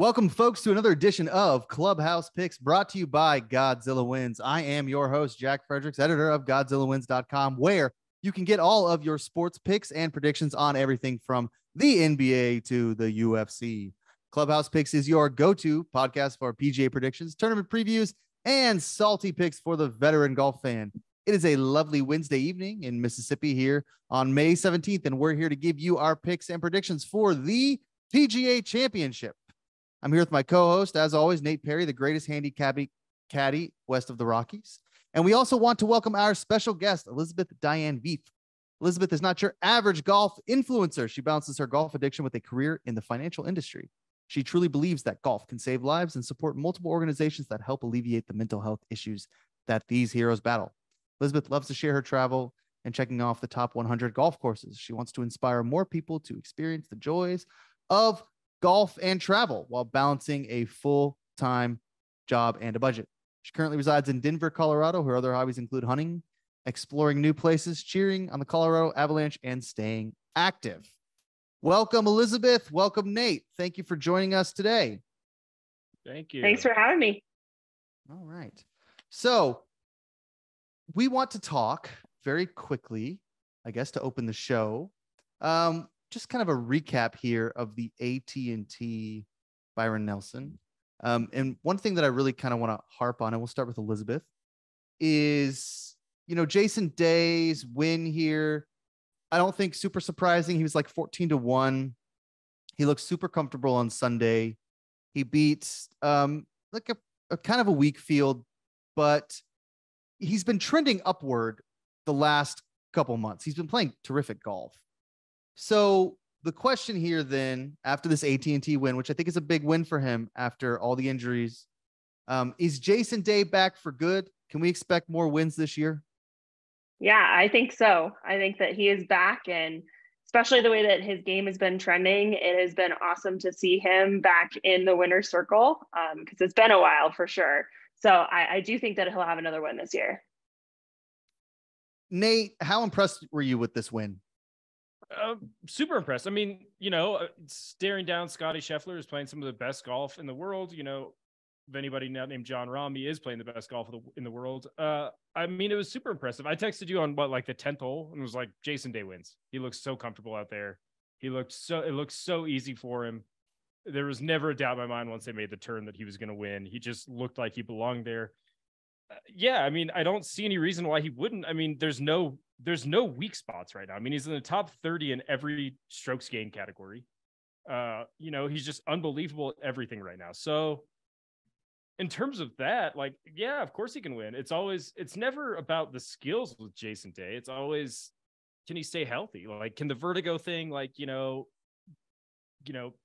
Welcome, folks, to another edition of Clubhouse Picks, brought to you by Godzilla Wins. I am your host, Jack Fredericks, editor of GodzillaWins.com, where you can get all of your sports picks and predictions on everything from the NBA to the UFC. Clubhouse Picks is your go-to podcast for PGA predictions, tournament previews, and salty picks for the veteran golf fan. It is a lovely Wednesday evening in Mississippi here on May 17th, and we're here to give you our picks and predictions for the PGA Championship. I'm here with my co-host, as always, Nate Perry, the greatest handy caddy west of the Rockies. And we also want to welcome our special guest, Elizabeth Diane Veith. Elizabeth is not your average golf influencer. She balances her golf addiction with a career in the financial industry. She truly believes that golf can save lives and support multiple organizations that help alleviate the mental health issues that these heroes battle. Elizabeth loves to share her travel and checking off the top 100 golf courses. She wants to inspire more people to experience the joys of golf and travel while balancing a full-time job and a budget. She currently resides in Denver, Colorado. Her other hobbies include hunting, exploring new places, cheering on the Colorado Avalanche, and staying active. Welcome, Elizabeth. Welcome, Nate. Thank you for joining us today. Thank you. Thanks for having me. All right. So we want to talk very quickly, I guess, to open the show. Just kind of a recap here of the AT&T Byron Nelson. And one thing that I really kind of want to harp on, and we'll start with Elizabeth, is, you know, Jason Day's win here. I don't think super surprising. He was like 14-1. He looked super comfortable on Sunday. He beats like a kind of a weak field, but he's been trending upward the last couple months. He's been playing terrific golf. So the question here then, after this AT&T win, which I think is a big win for him after all the injuries, is Jason Day back for good? Can we expect more wins this year? Yeah, I think so. I think that he is back, and especially the way that his game has been trending, it has been awesome to see him back in the winner's circle because it's been a while for sure. So I do think that he'll have another win this year. Nate, how impressed were you with this win? Super impressed. I mean, you know, staring down Scottie Scheffler is playing some of the best golf in the world. You know, if anybody now named John Rahm, he is playing the best golf in the world. I mean, it was super impressive. I texted you on like the 10th hole and was like, Jason Day wins. He looks so comfortable out there. It looks so easy for him. There was never a doubt in my mind once they made the turn that he was going to win. He just looked like he belonged there. Yeah, I mean, I don't see any reason why he wouldn't. I mean, there's no weak spots right now. I mean, he's in the top 30 in every strokes gained category. You know, he's just unbelievable at everything right now. So in terms of that, like, yeah, of course he can win. It's never about the skills with Jason Day. It's always, can he stay healthy? Like, can the vertigo thing, like, you know,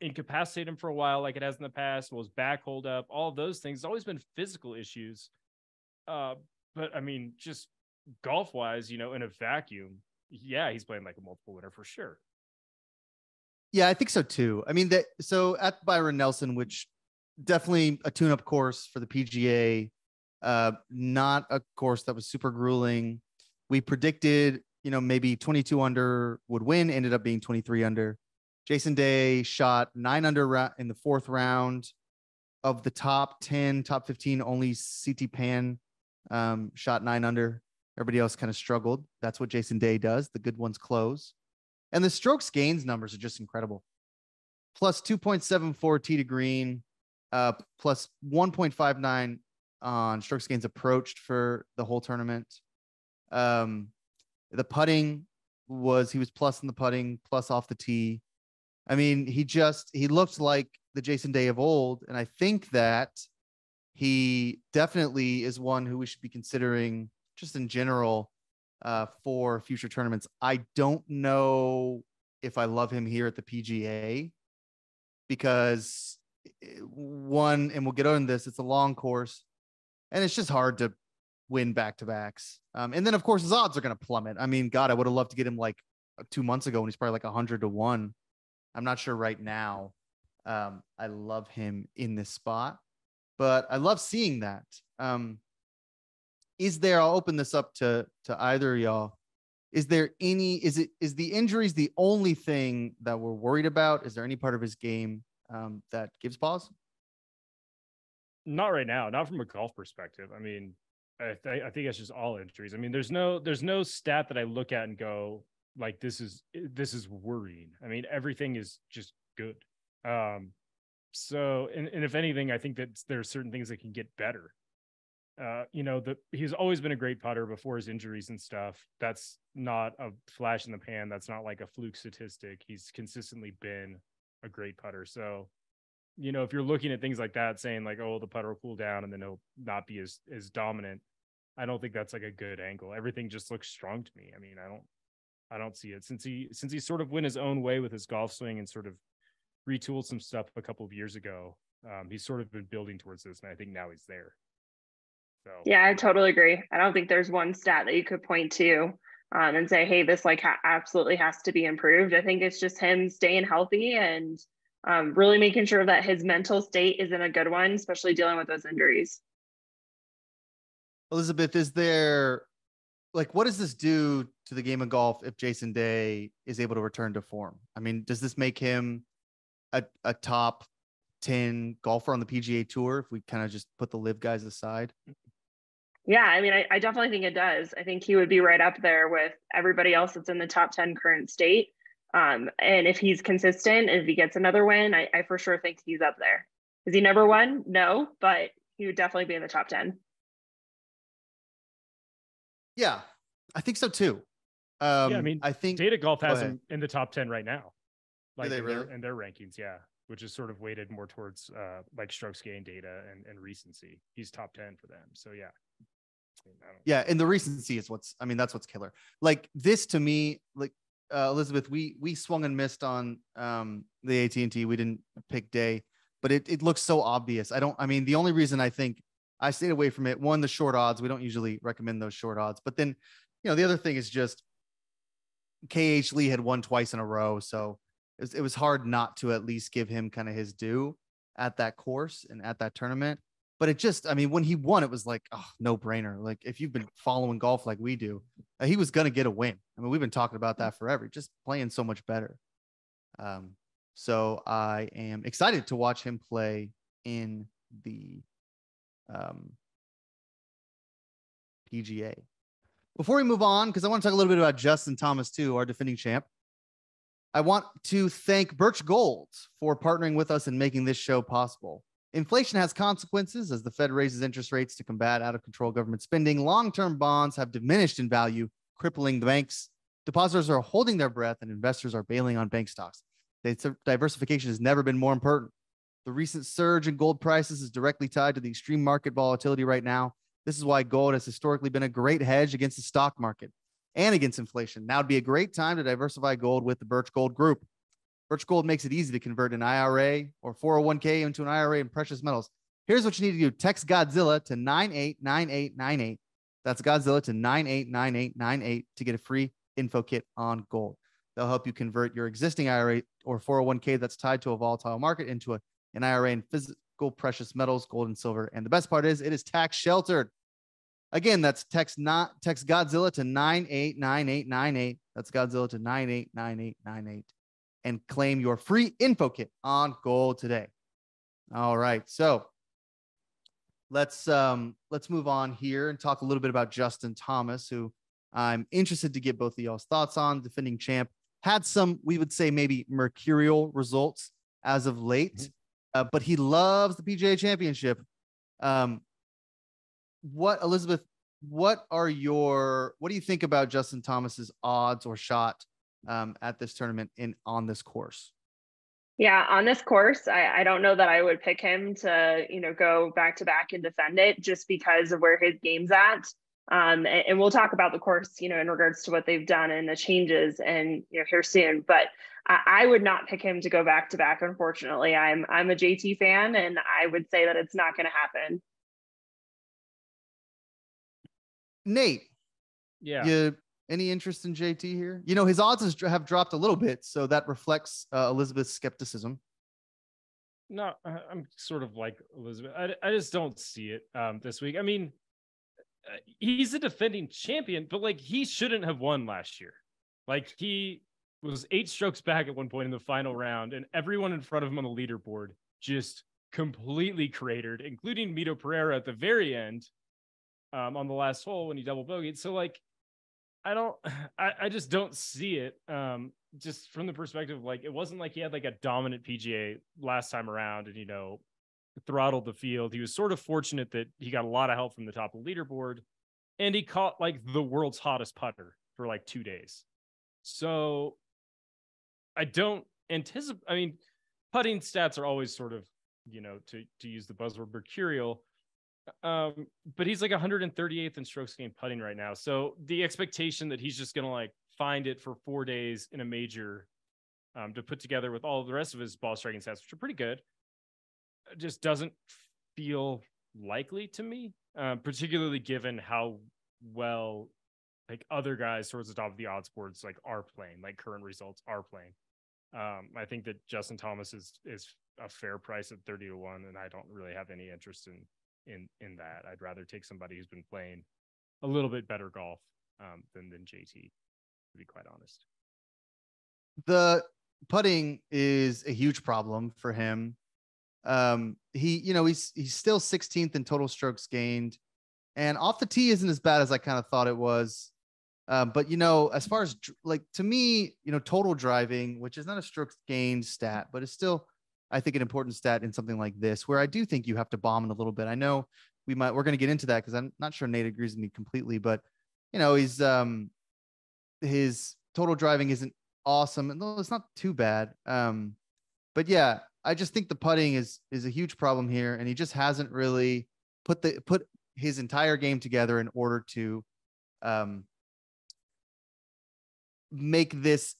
incapacitate him for a while, like it has in the past? Will his back hold up? All of those things. It's always been physical issues. But I mean, just golf wise, you know, in a vacuum, yeah, he's playing like a multiple winner for sure. Yeah, I think so too. I mean, so at Byron Nelson, which definitely a tune-up course for the PGA, not a course that was super grueling. We predicted, you know, maybe 22 under would win, ended up being 23 under. Jason Day shot 9 under in the fourth round. Of the top 10, top 15, only CT Pan shot 9 under. Everybody else kind of struggled. That's what Jason Day does. The good ones close. And the strokes gains numbers are just incredible. Plus 2.74 tee to green, plus 1.59 on strokes gains approached for the whole tournament. The putting he was plus in the putting, plus off the tee. I mean, he looked like the Jason Day of old. And I think that he definitely is one who we should be considering just in general for future tournaments. I don't know if I love him here at the PGA because one, and we'll get on this, it's a long course and it's just hard to win back-to-backs. And then of course his odds are going to plummet. I mean, God, I would have loved to get him like 2 months ago when he's probably like 100-1. I'm not sure right now. I love him in this spot, but I love seeing that. I'll open this up to either of y'all. Is the injuries the only thing that we're worried about? Is there any part of his game that gives pause? Not right now, not from a golf perspective. I mean, I think it's just all injuries. I mean, there's no stat that I look at and go like, this is worrying. I mean, everything is just good. So, and if anything, I think that there are certain things that can get better. He's always been a great putter before his injuries and stuff. That's not a flash in the pan. That's not like a fluke statistic. He's consistently been a great putter. So, you know, if you're looking at things like that, saying like, oh, the putter will cool down and then he'll not be as dominant, I don't think that's like a good angle. Everything just looks strong to me. I mean, I don't see it. Since he sort of went his own way with his golf swing and sort of retooled some stuff a couple of years ago, he's sort of been building towards this, and I think now he's there. So. Yeah, I totally agree. I don't think there's one stat that you could point to and say, hey, this like absolutely has to be improved. I think it's just him staying healthy and really making sure that his mental state isn't a good one, especially dealing with those injuries. Elizabeth, is there, like, what does this do to the game of golf if Jason Day is able to return to form? I mean, does this make him a top 10 golfer on the PGA Tour if we kind of just put the live guys aside? Yeah, I mean, I definitely think it does. I think he would be right up there with everybody else that's in the top 10 current state. And if he's consistent, if he gets another win, I for sure think he's up there. Is he number one? No, but he would definitely be in the top 10. Yeah, I think so too. Yeah, I mean, I think Data Golf has him in the top 10 right now. Like, do they really? In their rankings, yeah. Which is sort of weighted more towards like strokes gain data and recency. He's top 10 for them. So yeah. Yeah. And the recency is that's what's killer. Like this to me, like Elizabeth, we swung and missed on the AT&T. We didn't pick Day, but it looks so obvious. The only reason I think I stayed away from it, one, the short odds, we don't usually recommend those short odds, but then, you know, the other thing is just KH Lee had won twice in a row. So it was hard not to at least give him kind of his due at that course and at that tournament. But it just, I mean, when he won, it was like, oh, no brainer. Like if you've been following golf like we do, he was going to get a win. I mean, we've been talking about that forever, just playing so much better. So I am excited to watch him play in the PGA. Before we move on, because I want to talk a little bit about Justin Thomas too, our defending champ. I want to thank Birch Gold for partnering with us and making this show possible. Inflation has consequences as the Fed raises interest rates to combat out-of-control government spending. Long-term bonds have diminished in value, crippling the banks. Depositors are holding their breath, and investors are bailing on bank stocks. Diversification has never been more important. The recent surge in gold prices is directly tied to the extreme market volatility right now. This is why gold has historically been a great hedge against the stock market and against inflation. Now would be a great time to diversify gold with the Birch Gold Group. Birch Gold makes it easy to convert an IRA or 401k into an IRA in precious metals. Here's what you need to do. Text Godzilla to 989898. That's Godzilla to 989898 to get a free info kit on gold. They'll help you convert your existing IRA or 401k that's tied to a volatile market into an IRA in physical precious metals, gold and silver. And the best part is it is tax sheltered. Again, that's text Godzilla to 989898. That's Godzilla to 989898 and claim your free info kit on gold today. All right. So let's move on here and talk a little bit about Justin Thomas, who I'm interested to get both of y'all's thoughts on. Defending champ had some, we would say maybe mercurial results as of late, but he loves the PGA Championship. Elizabeth, what do you think about Justin Thomas's odds or shot at this tournament on this course? Yeah, on this course, I don't know that I would pick him to, you know, go back to back and defend it just because of where his game's at. And we'll talk about the course, you know, in regards to what they've done and the changes and, you know, here soon, but I would not pick him to go back to back. Unfortunately, I'm a JT fan and I would say that it's not going to happen. Nate, yeah, any interest in JT here? You know, his odds have dropped a little bit, so that reflects Elizabeth's skepticism. No, I'm sort of like Elizabeth. I just don't see it this week. I mean, he's a defending champion, but like he shouldn't have won last year. Like he was 8 strokes back at one point in the final round, and everyone in front of him on the leaderboard just completely cratered, including Mito Pereira at the very end on the last hole when he double bogeyed. So like, I just don't see it just from the perspective of like, it wasn't like he had like a dominant PGA last time around and, you know, throttled the field. He was sort of fortunate that he got a lot of help from the top of the leaderboard, and he caught like the world's hottest putter for like 2 days. So I don't anticipate, I mean, putting stats are always sort of, you know, to use the buzzword, mercurial. But he's like 138th in strokes gained putting right now. So the expectation that he's just going to like find it for 4 days in a major to put together with all the rest of his ball striking stats, which are pretty good, just doesn't feel likely to me, particularly given how well like other guys towards the top of the odds boards like are playing, like current results are playing. I think that Justin Thomas is a fair price at 30 to 1, and I don't really have any interest in that. I'd rather take somebody who's been playing a little bit better golf than JT, to be quite honest. The putting is a huge problem for him. He's still 16th in total strokes gained, and off the tee isn't as bad as I kind of thought it was. But you know, as far as like, to me, you know, total driving, which is not a strokes gained stat, but it's still, I think, an important stat in something like this, where I do think you have to bomb it a little bit. I know we're going to get into that, cause I'm not sure Nate agrees with me completely, but you know, he's, his total driving isn't awesome, and it's not too bad. But yeah, I just think the putting is a huge problem here, and he just hasn't really put his entire game together in order to make this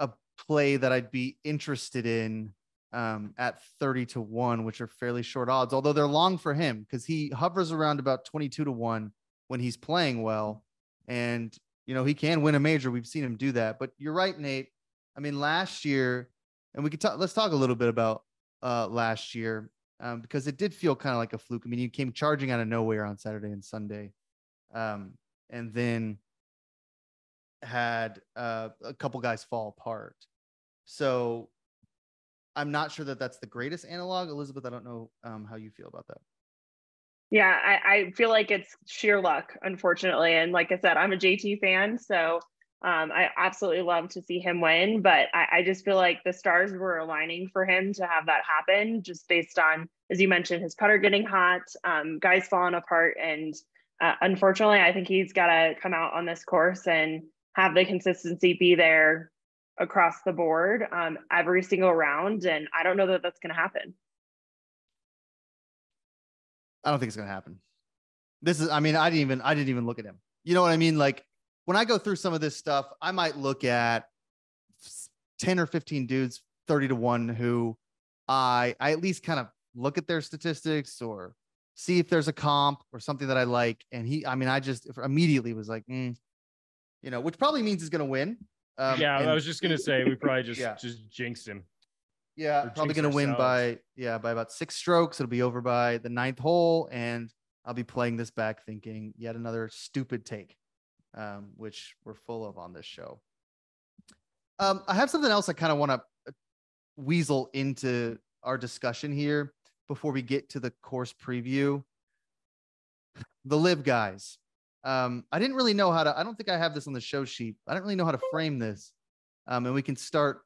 a play that I'd be interested in at 30 to 1, which are fairly short odds, although they're long for him because he hovers around about 22 to 1 when he's playing well, and you know, he can win a major. We've seen him do that. But you're right, Nate. I mean, last year. And let's talk a little bit about last year because it did feel kind of like a fluke. I mean, you came charging out of nowhere on Saturday and Sunday and then had a couple guys fall apart. So I'm not sure that that's the greatest analog. Elizabeth, I don't know how you feel about that. Yeah, I feel like it's sheer luck, unfortunately. And like I said, I'm a JT fan, so I absolutely love to see him win, but I just feel like the stars were aligning for him to have that happen, just based on, as you mentioned, his putter getting hot, guys falling apart. And unfortunately, I think he's got to come out on this course and have the consistency be there across the board every single round. And I don't know that that's going to happen. I don't think it's going to happen. I didn't even look at him. You know what I mean? Like, when I go through some of this stuff, I might look at 10 or 15 dudes, 30 to 1, who I at least kind of look at their statistics or see if there's a comp or something that I like. And I just immediately was like, you know, which probably means he's going to win. I was just going to say, we probably just jinxed him. Yeah. Or probably going to win by about 6 strokes. It'll be over by the 9th hole. And I'll be playing this back thinking yet another stupid take. Which we're full of on this show. I have something else I kind of want to weasel into our discussion here before we get to the course preview. The live guys. I didn't really know how to, I don't think I have this on the show sheet. I didn't really know how to frame this. And we can start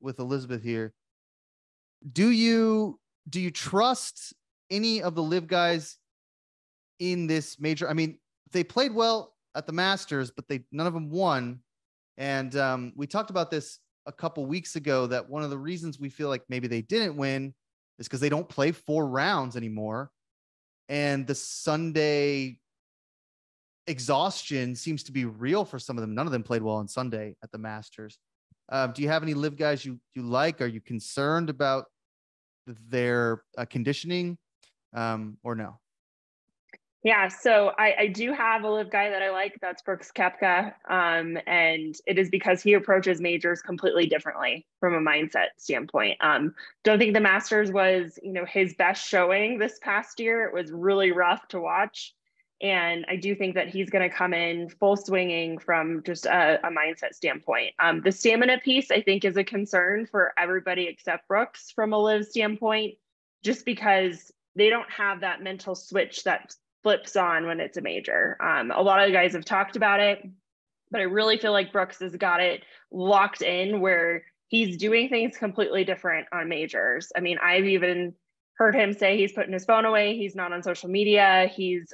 with Elizabeth here. Do you trust any of the live guys in this major? I mean, they played well at the Masters, but none of them won. And we talked about this a couple weeks ago, that one of the reasons we feel like maybe they didn't win is because they don't play 4 rounds anymore. And the Sunday exhaustion seems to be real for some of them. None of them played well on Sunday at the Masters. Do you have any live guys you like? Are you concerned about their conditioning or no? Yeah, so I do have a live guy that I like. That's Brooks Koepka, and it is because he approaches majors completely differently from a mindset standpoint. Don't think the Masters was, you know, his best showing this past year. It was really rough to watch, and I do think that he's going to come in full swinging from just a mindset standpoint. The stamina piece, I think, is a concern for everybody except Brooks from a live standpoint. just because they don't have that mental switch that flips on when it's a major. A lot of the guys have talked about it, but I really feel like Brooks has got it locked in where he's doing things completely different on majors. I mean, I've even heard him say he's putting his phone away. He's not on social media. He's,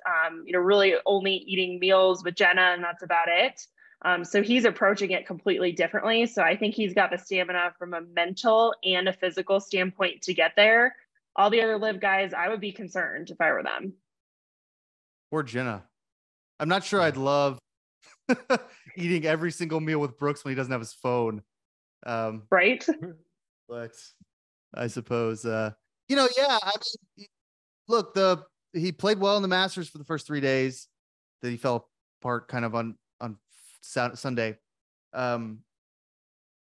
really only eating meals with Jenna, and that's about it. So he's approaching it completely differently. So I think he's got the stamina from a mental and a physical standpoint to get there. All the other live guys, I would be concerned if I were them. Or Jenna. I'm not sure I'd love eating every single meal with Brooks when he doesn't have his phone. Right. But I suppose, look, he played well in the Masters for the first 3 days. Then he fell apart kind of on Sunday.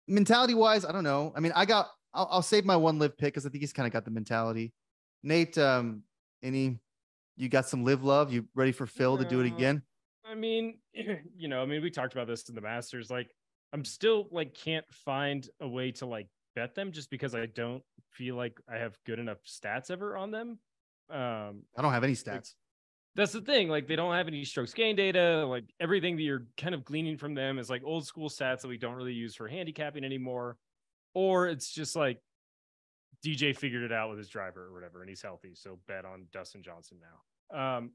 Mentality wise, I don't know. I mean, I'll save my one live pick because I think he's kind of got the mentality. Nate, you got some live love? You ready for Phil to do it again? I mean, we talked about this in the Masters. Like, I'm still can't find a way to bet them just because I don't feel like I have good enough stats ever on them. I don't have any stats. That's the thing. They don't have any strokes gain data. Everything that you're kind of gleaning from them is old school stats that we don't really use for handicapping anymore. Or it's just DJ figured it out with his driver or whatever, and he's healthy. So bet on Dustin Johnson now.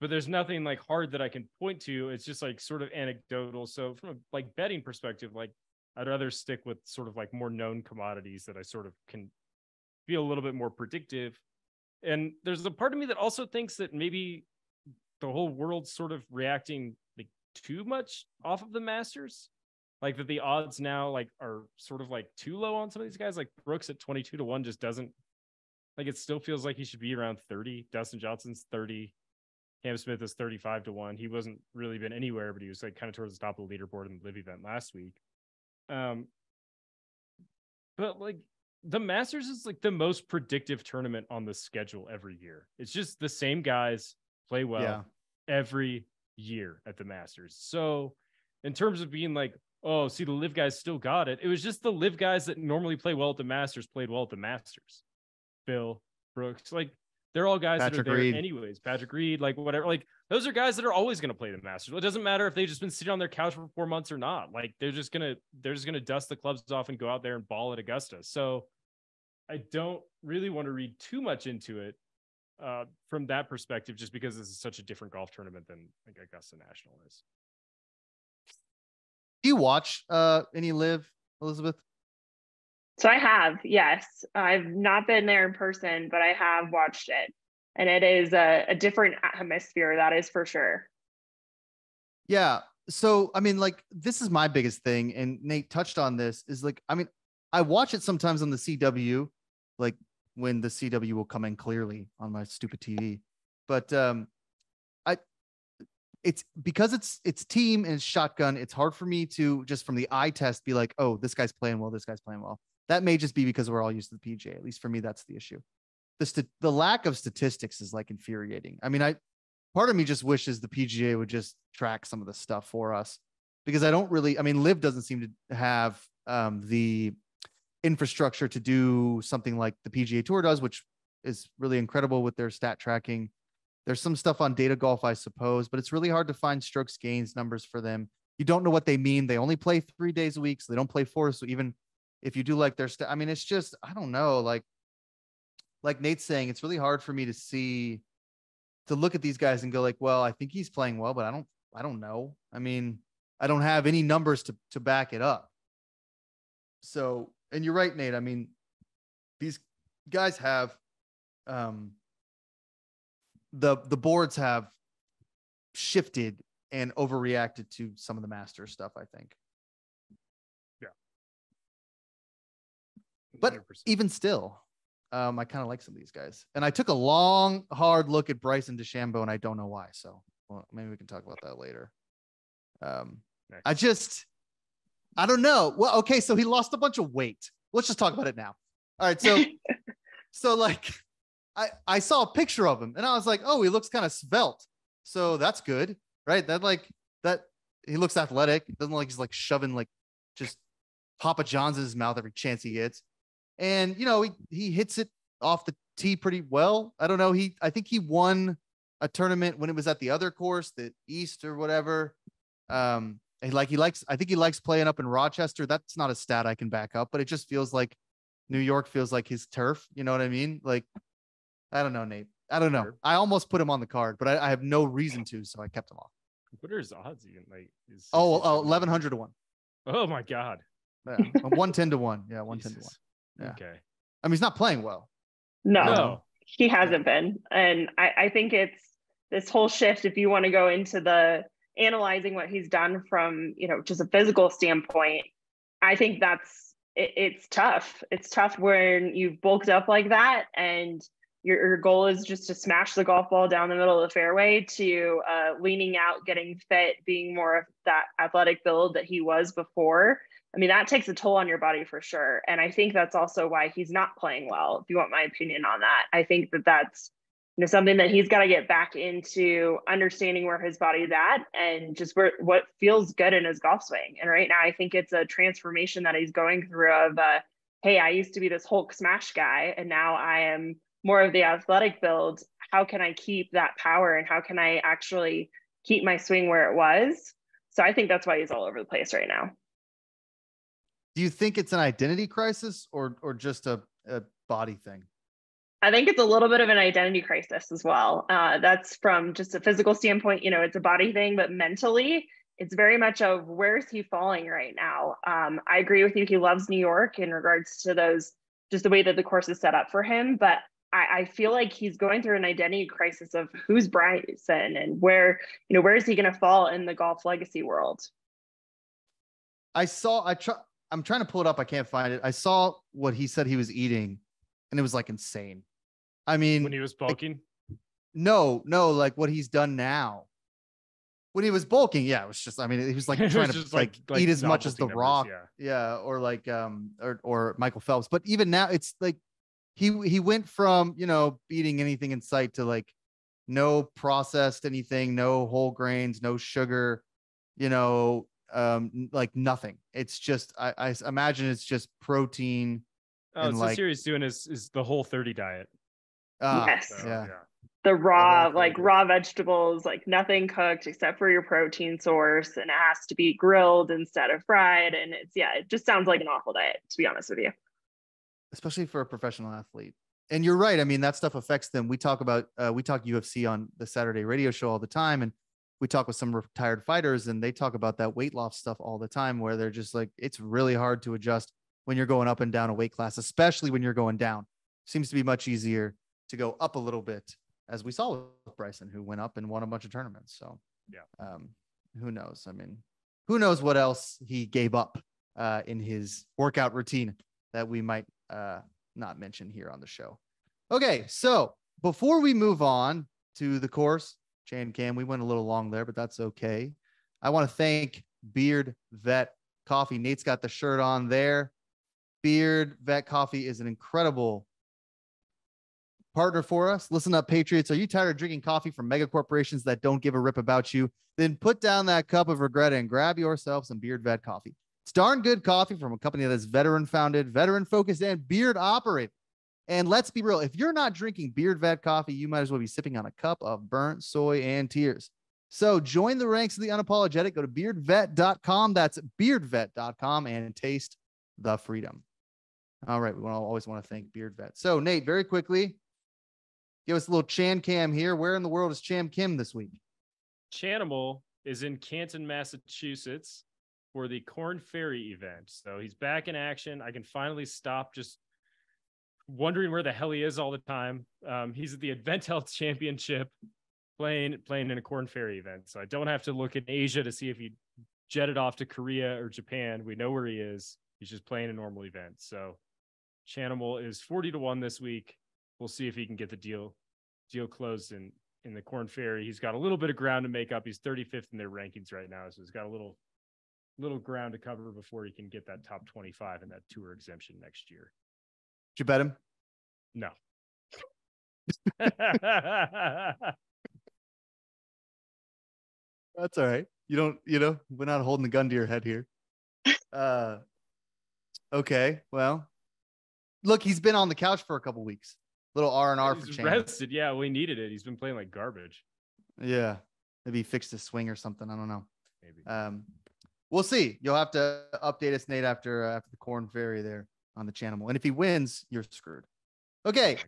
But there's nothing hard that I can point to. It's just sort of anecdotal. So from a betting perspective, I'd rather stick with sort of more known commodities that I sort of can be a little bit more predictive. And there's a part of me that also thinks that maybe the whole world's sort of reacting too much off of the Masters, that the odds now are sort of too low on some of these guys. Brooks at 22-1 just doesn't it still feels like he should be around 30. Dustin Johnson's 30. Cam Smith is 35-1. He wasn't really been anywhere, but he was kind of towards the top of the leaderboard in the live event last week. But the Masters is the most predictive tournament on the schedule every year. It's just the same guys play well every year at the Masters. So in terms of being the live guys still got it. It was just the live guys that normally play well at the Masters played well at the Masters. Phil, Brooks, they're all guys Patrick that are there Reed. Anyways. Patrick Reed, whatever. Those are guys that are always going to play the Masters. It doesn't matter if they've just been sitting on their couch for 4 months or not. They're just going to dust the clubs off and go out there and ball at Augusta. So I don't really want to read too much into it from that perspective, just because this is such a different golf tournament than Augusta National is. Do you watch any live, Elizabeth? So I have, yes. I've not been there in person, but I have watched it. And it is a different atmosphere, that is for sure. Yeah. So, this is my biggest thing. And Nate touched on this is I watch it sometimes on the CW, when the CW will come in clearly on my stupid TV. But it's because it's team and it's shotgun. It's hard for me to just from the eye test be oh, this guy's playing well. This guy's playing well. That may just be because we're all used to the PGA. At least for me, that's the issue. The lack of statistics is infuriating. I mean, part of me just wishes the PGA would just track some of the stuff for us because I don't really, LIV doesn't seem to have the infrastructure to do something like the PGA Tour does, which is really incredible with their stat tracking. There's some stuff on Data Golf, I suppose, but it's really hard to find strokes gains numbers for them. You don't know what they mean. They only play 3 days a week, so they don't play four. So even if you do their stuff, it's just, I don't know. Like Nate's saying, it's really hard for me to look at these guys and go well, I think he's playing well, but I don't know. I don't have any numbers to back it up. So, and you're right, Nate. These guys have, the boards have shifted and overreacted to some of the master stuff, I think. Yeah. 100%. But even still, I kind of like some of these guys. And I took a long, hard look at Bryson DeChambeau, and I don't know why. So maybe we can talk about that later. Next. I don't know. Well, okay. So he lost a bunch of weight. Let's just talk about it now. All right. So, I saw a picture of him and I was like, oh, he looks kind of svelte. So that's good. Right. That he looks athletic. It doesn't look like he's shoving, just Papa John's in his mouth every chance he hits. And, he hits it off the tee pretty well. I don't know. I think he won a tournament when it was at the other course, the East or whatever. I think he likes playing up in Rochester. That's not a stat I can back up, but it just feels like New York feels like his turf. You know what I mean? Like, I don't know, Nate. I don't know. I almost put him on the card, but I have no reason to, so I kept him off. What are his odds even? Like, 1,100 to 1. Oh my God. Yeah. 110 to 1. Yeah. 110 to 1. Yeah. Okay. I mean, he's not playing well. No, he hasn't been. And I think it's this whole shift. If you want to go into the analyzing what he's done from, just a physical standpoint, I think that's, it's tough. It's tough when you've bulked up like that and your goal is just to smash the golf ball down the middle of the fairway to leaning out, getting fit, being more of that athletic build that he was before. I mean, that takes a toll on your body for sure. And I think that's also why he's not playing well, if you want my opinion on that. I think that that's something that he's got to get back into, understanding where his body's at and just what feels good in his golf swing. And right now, I think it's a transformation that he's going through of, hey, I used to be this Hulk smash guy, and now I am more of the athletic build. How can I keep that power and how can I actually keep my swing where it was? So I think that's why he's all over the place right now. Do you think it's an identity crisis or just a body thing? I think it's a little bit of an identity crisis as well. That's from just a physical standpoint, it's a body thing, but mentally it's very much of where's he falling right now? I agree with you. He loves New York in regards to those, just the way that the course is set up for him. But I feel like he's going through an identity crisis of who's Bryson and where, where is he going to fall in the golf legacy world? I'm trying to pull it up. I can't find it. I saw what he said he was eating and it was like insane. I mean, when he was bulking? No. Like what he's done now when he was bulking. Yeah. It was just, he was like trying to like eat as much as The Rock. Yeah. Or like, or Michael Phelps. But even now it's like, he went from, eating anything in sight to like no processed anything, no whole grains, no sugar, like nothing. It's just I imagine it's just protein. Oh, it's like, a series doing is the Whole30 diet. Yes. So, yeah. The raw vegetables, like nothing cooked except for your protein source, and it has to be grilled instead of fried. And it just sounds like an awful diet, to be honest with you. Especially for a professional athlete. And you're right. I mean, that stuff affects them. We talk UFC on the Saturday radio show all the time, and we talk with some retired fighters and they talk about that weight loss stuff all the time, where they're just like, it's really hard to adjust when you're going up and down a weight class, especially when you're going down. Seems to be much easier to go up a little bit, as we saw with Bryson, who went up and won a bunch of tournaments. So yeah, who knows? I mean, who knows what else he gave up in his workout routine that we might not mention here on the show. Okay, so before we move on to the course, Chan Cam, we went a little long there, but that's okay. I want to thank Beard Vet Coffee. Nate's got the shirt on there. Beard Vet Coffee is an incredible partner for us. Listen up, Patriots. Are you tired of drinking coffee from mega corporations that don't give a rip about you? Then put down that cup of regret and grab yourself some Beard Vet Coffee. It's darn good coffee from a company that is veteran-founded, veteran-focused, and beard-operated. And let's be real, if you're not drinking Beard Vet Coffee, you might as well be sipping on a cup of burnt soy and tears. So join the ranks of the unapologetic. Go to BeardVet.com. That's BeardVet.com, and taste the freedom. All right, always want to thank Beard Vet. So, Nate, very quickly, give us a little Chan Cam here. Where in the world is Chan Kim this week? Chanimal is in Canton, Massachusetts for the Corn Ferry event. So he's back in action. I can finally stop just wondering where the hell he is all the time. He's at the Adventel Championship playing in a Corn Ferry event. So I don't have to look in Asia to see if he jetted off to Korea or Japan. We know where he is. He's just playing a normal event. So Chanimal is 40 to 1 this week. We'll see if he can get the deal closed in the Corn Ferry. He's got a little bit of ground to make up. He's 35th in their rankings right now. So he's got a little ground to cover before he can get that top 25 and that tour exemption next year. Did you bet him? No. That's all right. You don't, we're not holding the gun to your head here. Okay. Well, look, he's been on the couch for a couple weeks. Little R&R for Chan. Rested. Yeah, we needed it. He's been playing like garbage. Yeah. Maybe he fixed his swing or something. I don't know. Maybe. We'll see. You'll have to update us, Nate, after the Corn Ferry there on the channel. And if he wins, you're screwed. Okay.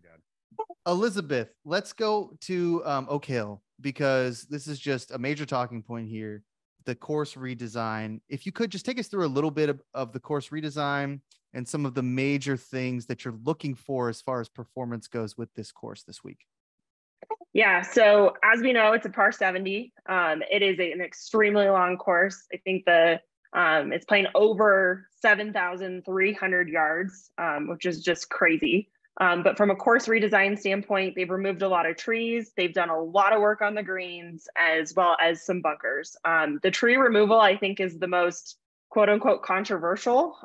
Oh, Elizabeth, let's go to Oak Hill, because this is just a major talking point here. The course redesign. If you could just take us through a little bit of the course redesign and some of the major things that you're looking for as far as performance goes with this course this week. Yeah. So as we know, it's a par 70. It is an extremely long course. I think it's playing over 7,300 yards, which is just crazy. But from a course redesign standpoint, they've removed a lot of trees. They've done a lot of work on the greens as well as some bunkers. The tree removal, I think, is the most quote unquote controversial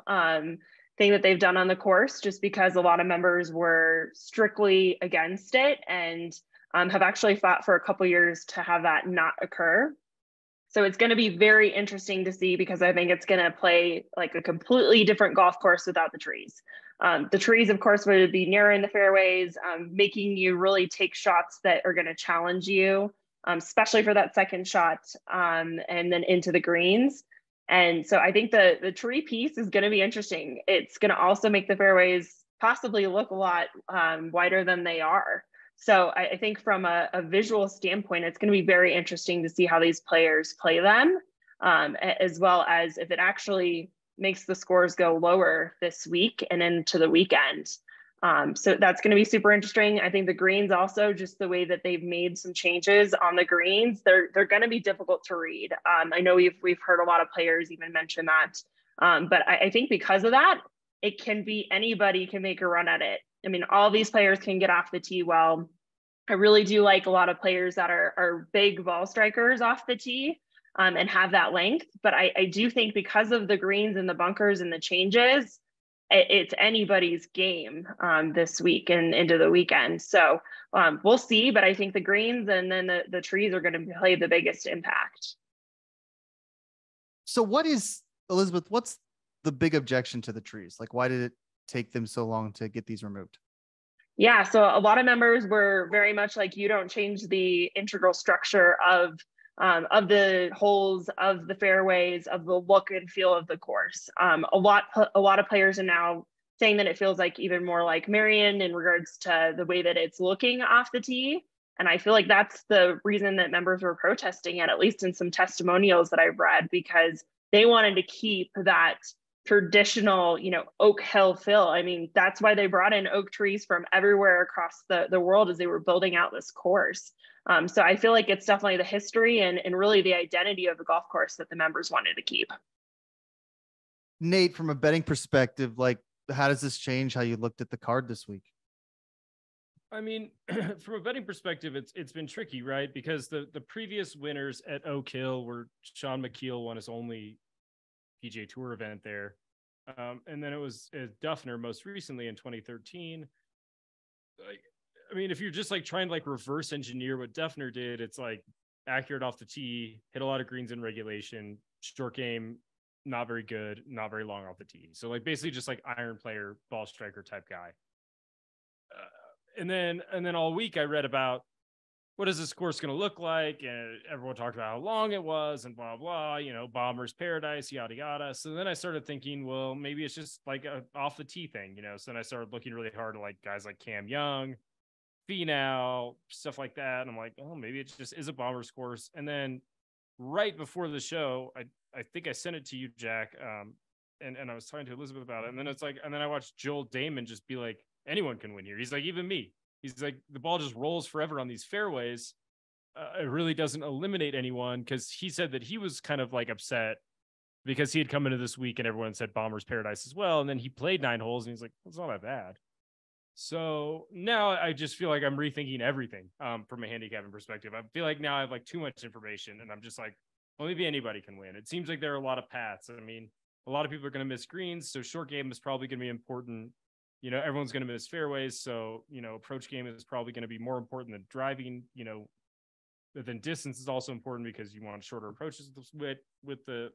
thing that they've done on the course, just because a lot of members were strictly against it and have actually fought for a couple years to have that not occur. So it's going to be very interesting to see, because I think it's going to play like a completely different golf course without the trees. The trees, of course, would be narrowing the fairways, making you really take shots that are going to challenge you, especially for that second shot, and then into the greens. And so I think the tree piece is going to be interesting. It's going to also make the fairways possibly look a lot wider than they are. So I think from a visual standpoint, it's going to be very interesting to see how these players play them, as well as if it actually makes the scores go lower this week and into the weekend. So that's going to be super interesting. I think the greens also, just the way that they've made some changes on the greens, they're going to be difficult to read. I know we've heard a lot of players even mention that, but I think because of that, it can be anybody can make a run at it. I mean, all these players can get off the tee well. I really do like a lot of players that are big ball strikers off the tee. And have that length. But I do think because of the greens and the bunkers and the changes, it's anybody's game this week and into the weekend. So we'll see, but I think the greens and then the trees are going to play the biggest impact. So what is, Elizabeth, what's the big objection to the trees? Like, why did it take them so long to get these removed? Yeah, so a lot of members were very much like, you don't change the integral structure of the holes, of the fairways, of the look and feel of the course. A lot of players are now saying that it feels like even more like Marion in regards to the way that it's looking off the tee. And I feel like that's the reason that members were protesting it, at least in some testimonials that I've read, because they wanted to keep that traditional, Oak Hill feel. I mean, that's why they brought in oak trees from everywhere across the world as they were building out this course. So I feel like it's definitely the history and really the identity of the golf course that the members wanted to keep. Nate, from a betting perspective, like, how does this change how you looked at the card this week? I mean, from a betting perspective, it's been tricky, right? Because the previous winners at Oak Hill were Sean McKeel won his only PGA Tour event there. And then it was Duffner most recently in 2013. I mean, if you're just like trying to like reverse engineer what Duffner did, it's like accurate off the tee, hit a lot of greens in regulation, short game, not very good, not very long off the tee. So like basically just like iron player, ball striker type guy. And then all week I read about what is this course going to look like? And everyone talked about how long it was and blah, blah, Bomber's Paradise, yada, yada. So then I started thinking, well, maybe it's just like a off the tee thing, So then I started looking really hard at like guys like Cam Young, Finau, stuff like that. And I'm like, oh, maybe it just is a Bombers course. And then right before the show, I think I sent it to you, Jack. And I was talking to Elizabeth about it. And then it's like, and then I watched Joel Dahmen just be like, anyone can win here. He's like, even me. He's like, the ball just rolls forever on these fairways. It really doesn't eliminate anyone, because he said that he was kind of like upset because he had come into this week and everyone said Bombers Paradise as well. And then he played 9 holes and he's like, well, it's not that bad. So now I just feel like I'm rethinking everything from a handicapping perspective. I feel like now I have like too much information and I'm just like, well, maybe anybody can win. It seems like there are a lot of paths. I mean, a lot of people are going to miss greens. So short game is probably going to be important. Everyone's going to miss fairways. So, approach game is probably going to be more important than driving, then distance is also important because you want shorter approaches with the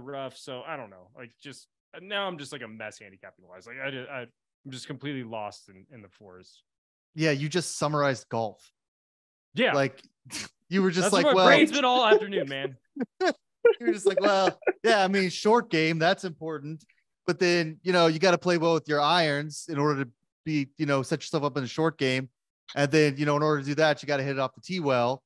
rough. So I don't know, like, just now I'm just like a mess handicapping wise. Like I'm just completely lost in the forest. Yeah, you just summarized golf. Yeah. Like you were just like, well, brain's been all afternoon, man. You're just like, well, yeah, I mean, short game, that's important. But then, you know, you got to play well with your irons in order to be, you know, set yourself up in a short game. And then, you know, in order to do that, you got to hit it off the tee well.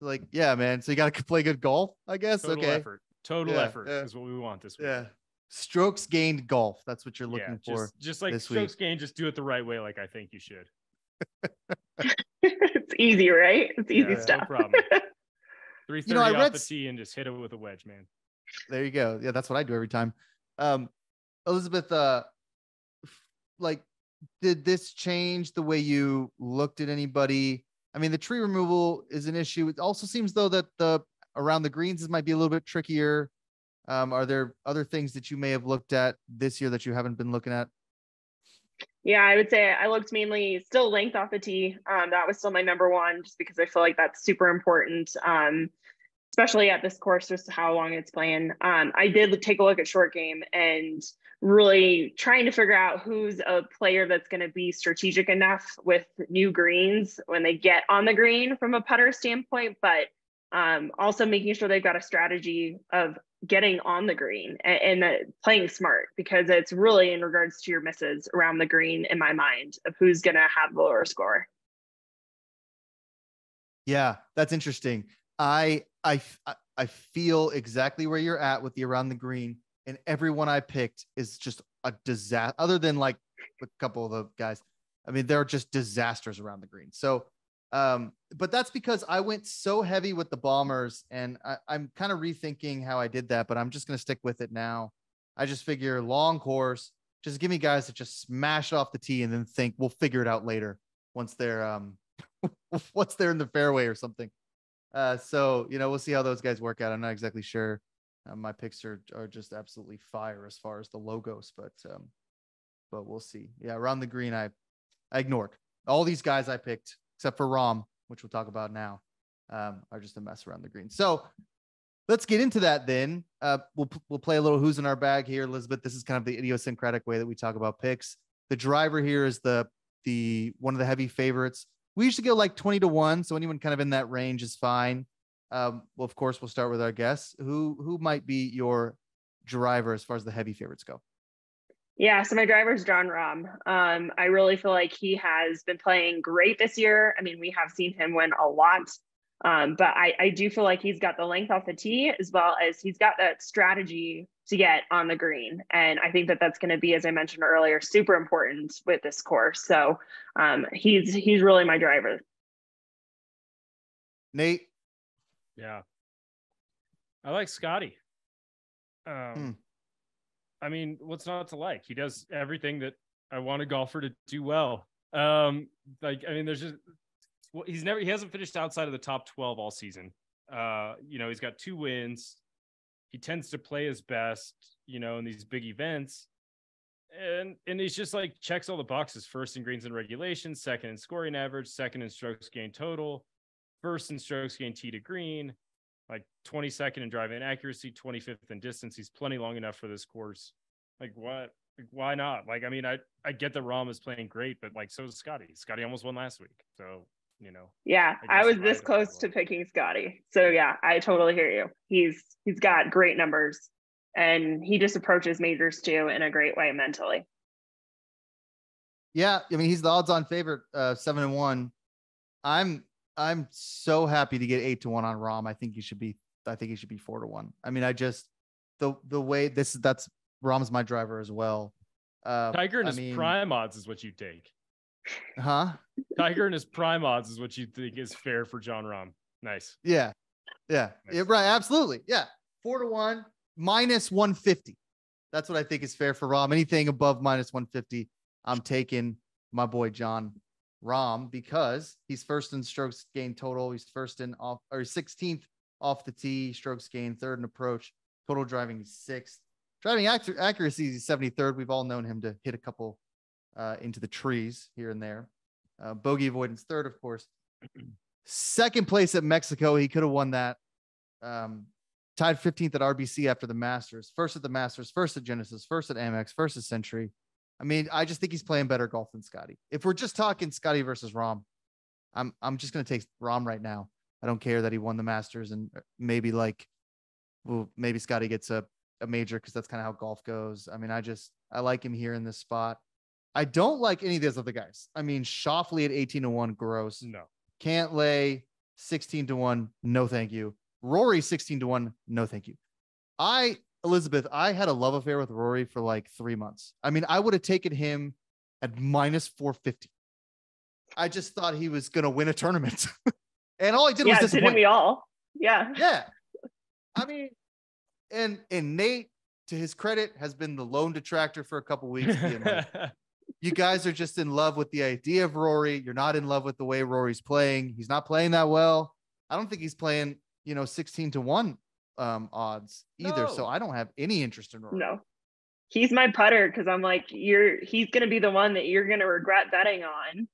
Like, yeah, man. So you got to play good golf, I guess. Total effort. Total effort is what we want this week. Yeah. Strokes gained golf. That's what you're looking for. Just like strokes gained, just do it the right way. Like I think you should. It's easy, right? It's easy stuff. No problem. 330 off the tee and just hit it with a wedge, man. There you go. Yeah, that's what I do every time. Elizabeth, like, did this change the way you looked at anybody? I mean, the tree removal is an issue. It also seems though that the around the greens might be a little bit trickier. Are there other things that you may have looked at this year that you haven't been looking at? Yeah, I would say I looked mainly still length off the tee. That was still my number one, just because I feel like that's super important, especially at this course, just how long it's playing. I did take a look at short game and really trying to figure out who's a player that's going to be strategic enough with new greens when they get on the green from a putter standpoint, but also making sure they've got a strategy of getting on the green and playing smart, because it's really in regards to your misses around the green in my mind of who's going to have the lower score. Yeah, that's interesting. I feel exactly where you're at with the around the green, and everyone I picked is just a disaster other than like a couple of the guys. I mean, they're just disasters around the green. So, but that's because I went so heavy with the bombers, and I'm kind of rethinking how I did that, but I'm just going to stick with it now. I just figure long course, just give me guys that just smash it off the tee and then think we'll figure it out later once they're, once they're in the fairway or something. So, you know, we'll see how those guys work out. I'm not exactly sure. My picks are just absolutely fire as far as the logos, but we'll see. Yeah. Around the green, I ignored all these guys I picked, except for Rahm, which we'll talk about now, are just a mess around the green. So let's get into that then. We'll play a little who's in our bag here, Elizabeth. This is kind of the idiosyncratic way that we talk about picks. The driver here is the one of the heavy favorites. We usually go like 20-1, so anyone kind of in that range is fine. Well, of course, we'll start with our guests. Who might be your driver as far as the heavy favorites go? Yeah, so my driver is John Rahm. I really feel like he has been playing great this year. I mean, we have seen him win a lot, but I do feel like he's got the length off the tee as well as he's got that strategy to get on the green. And I think that that's going to be, as I mentioned earlier, super important with this course. So he's really my driver. Nate? Yeah. I like Scottie. I mean, what's not to like? He does everything that I want a golfer to do well. Like, I mean, there's just, he hasn't finished outside of the top 12 all season. You know, he's got 2 wins. He tends to play his best, you know, in these big events. And he's just like checks all the boxes: first in greens and regulation, second in scoring average, second in strokes gained total, first in strokes gained tee to green, like 22nd in drive-in accuracy, 25th in distance. He's plenty long enough for this course. Like, what? Like, why not? Like, I mean, I get that Rahm is playing great, but like, so is Scottie. Scottie almost won last week. So, you know. Yeah, I was this close to picking Scottie. So, yeah, I totally hear you. He's got great numbers, and he just approaches majors, too, in a great way mentally. Yeah, I mean, he's the odds-on favorite, 7-1. I'm so happy to get 8-1 on Rahm. I think he should be 4-1. I mean, I just, the way that's Rahm's my driver as well. Tiger in his prime odds is what you take. Huh? Tiger in his prime odds is what you think is fair for John Rahm. Nice. Yeah. Yeah. Nice. Yeah, right. Absolutely. Yeah. 4-1 -150. That's what I think is fair for Rahm. Anything above -150, I'm taking my boy, John Rahm, because he's first in strokes gained total. He's 16th off the tee, strokes gained, 3rd in approach, total driving 6th, driving accuracy is 73rd. We've all known him to hit a couple into the trees here and there. Bogey avoidance 3rd, of course. 2nd place at Mexico, he could have won that. Tied 15th at RBC after the Masters, 1st at the Masters, 1st at Genesis, 1st at Amex, 1st at Century. I mean, I just think he's playing better golf than Scottie. If we're just talking Scottie versus Rahm, I'm just going to take Rahm right now. I don't care that he won the Masters, and maybe like, well, maybe Scottie gets a major because that's kind of how golf goes. I mean, I like him here in this spot. I don't like any of these other guys. I mean, Schauffele at 18-1, gross. No. Cantlay 16-1, no thank you. Rory 16-1, no thank you. Elizabeth, I had a love affair with Rory for like 3 months. I mean, I would have taken him at minus 450. I just thought he was going to win a tournament. And all I did was disappoint. Yeah, didn't we all? Yeah. Yeah. I mean, and Nate, to his credit, has been the lone detractor for a couple of weeks. You guys are just in love with the idea of Rory. You're not in love with the way Rory's playing. He's not playing that well. I don't think he's playing, 16-1. Odds either. No. So I don't have any interest in Rory. No, he's my putter because I'm like, he's going to be the one that you're going to regret betting on.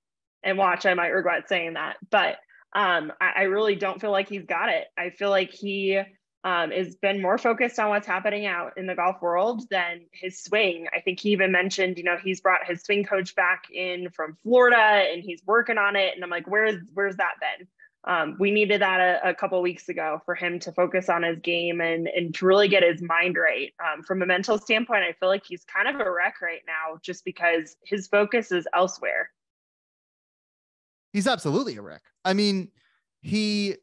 And watch, I might regret saying that, but I really don't feel like he's got it. I feel like he has been more focused on what's happening out in the golf world than his swing. I think he even mentioned, he's brought his swing coach back in from Florida and he's working on it. And I'm like, where's that been? We needed that a couple weeks ago for him to focus on his game and to really get his mind right. From a mental standpoint, I feel like he's kind of a wreck right now just because his focus is elsewhere. He's absolutely a wreck. I mean, he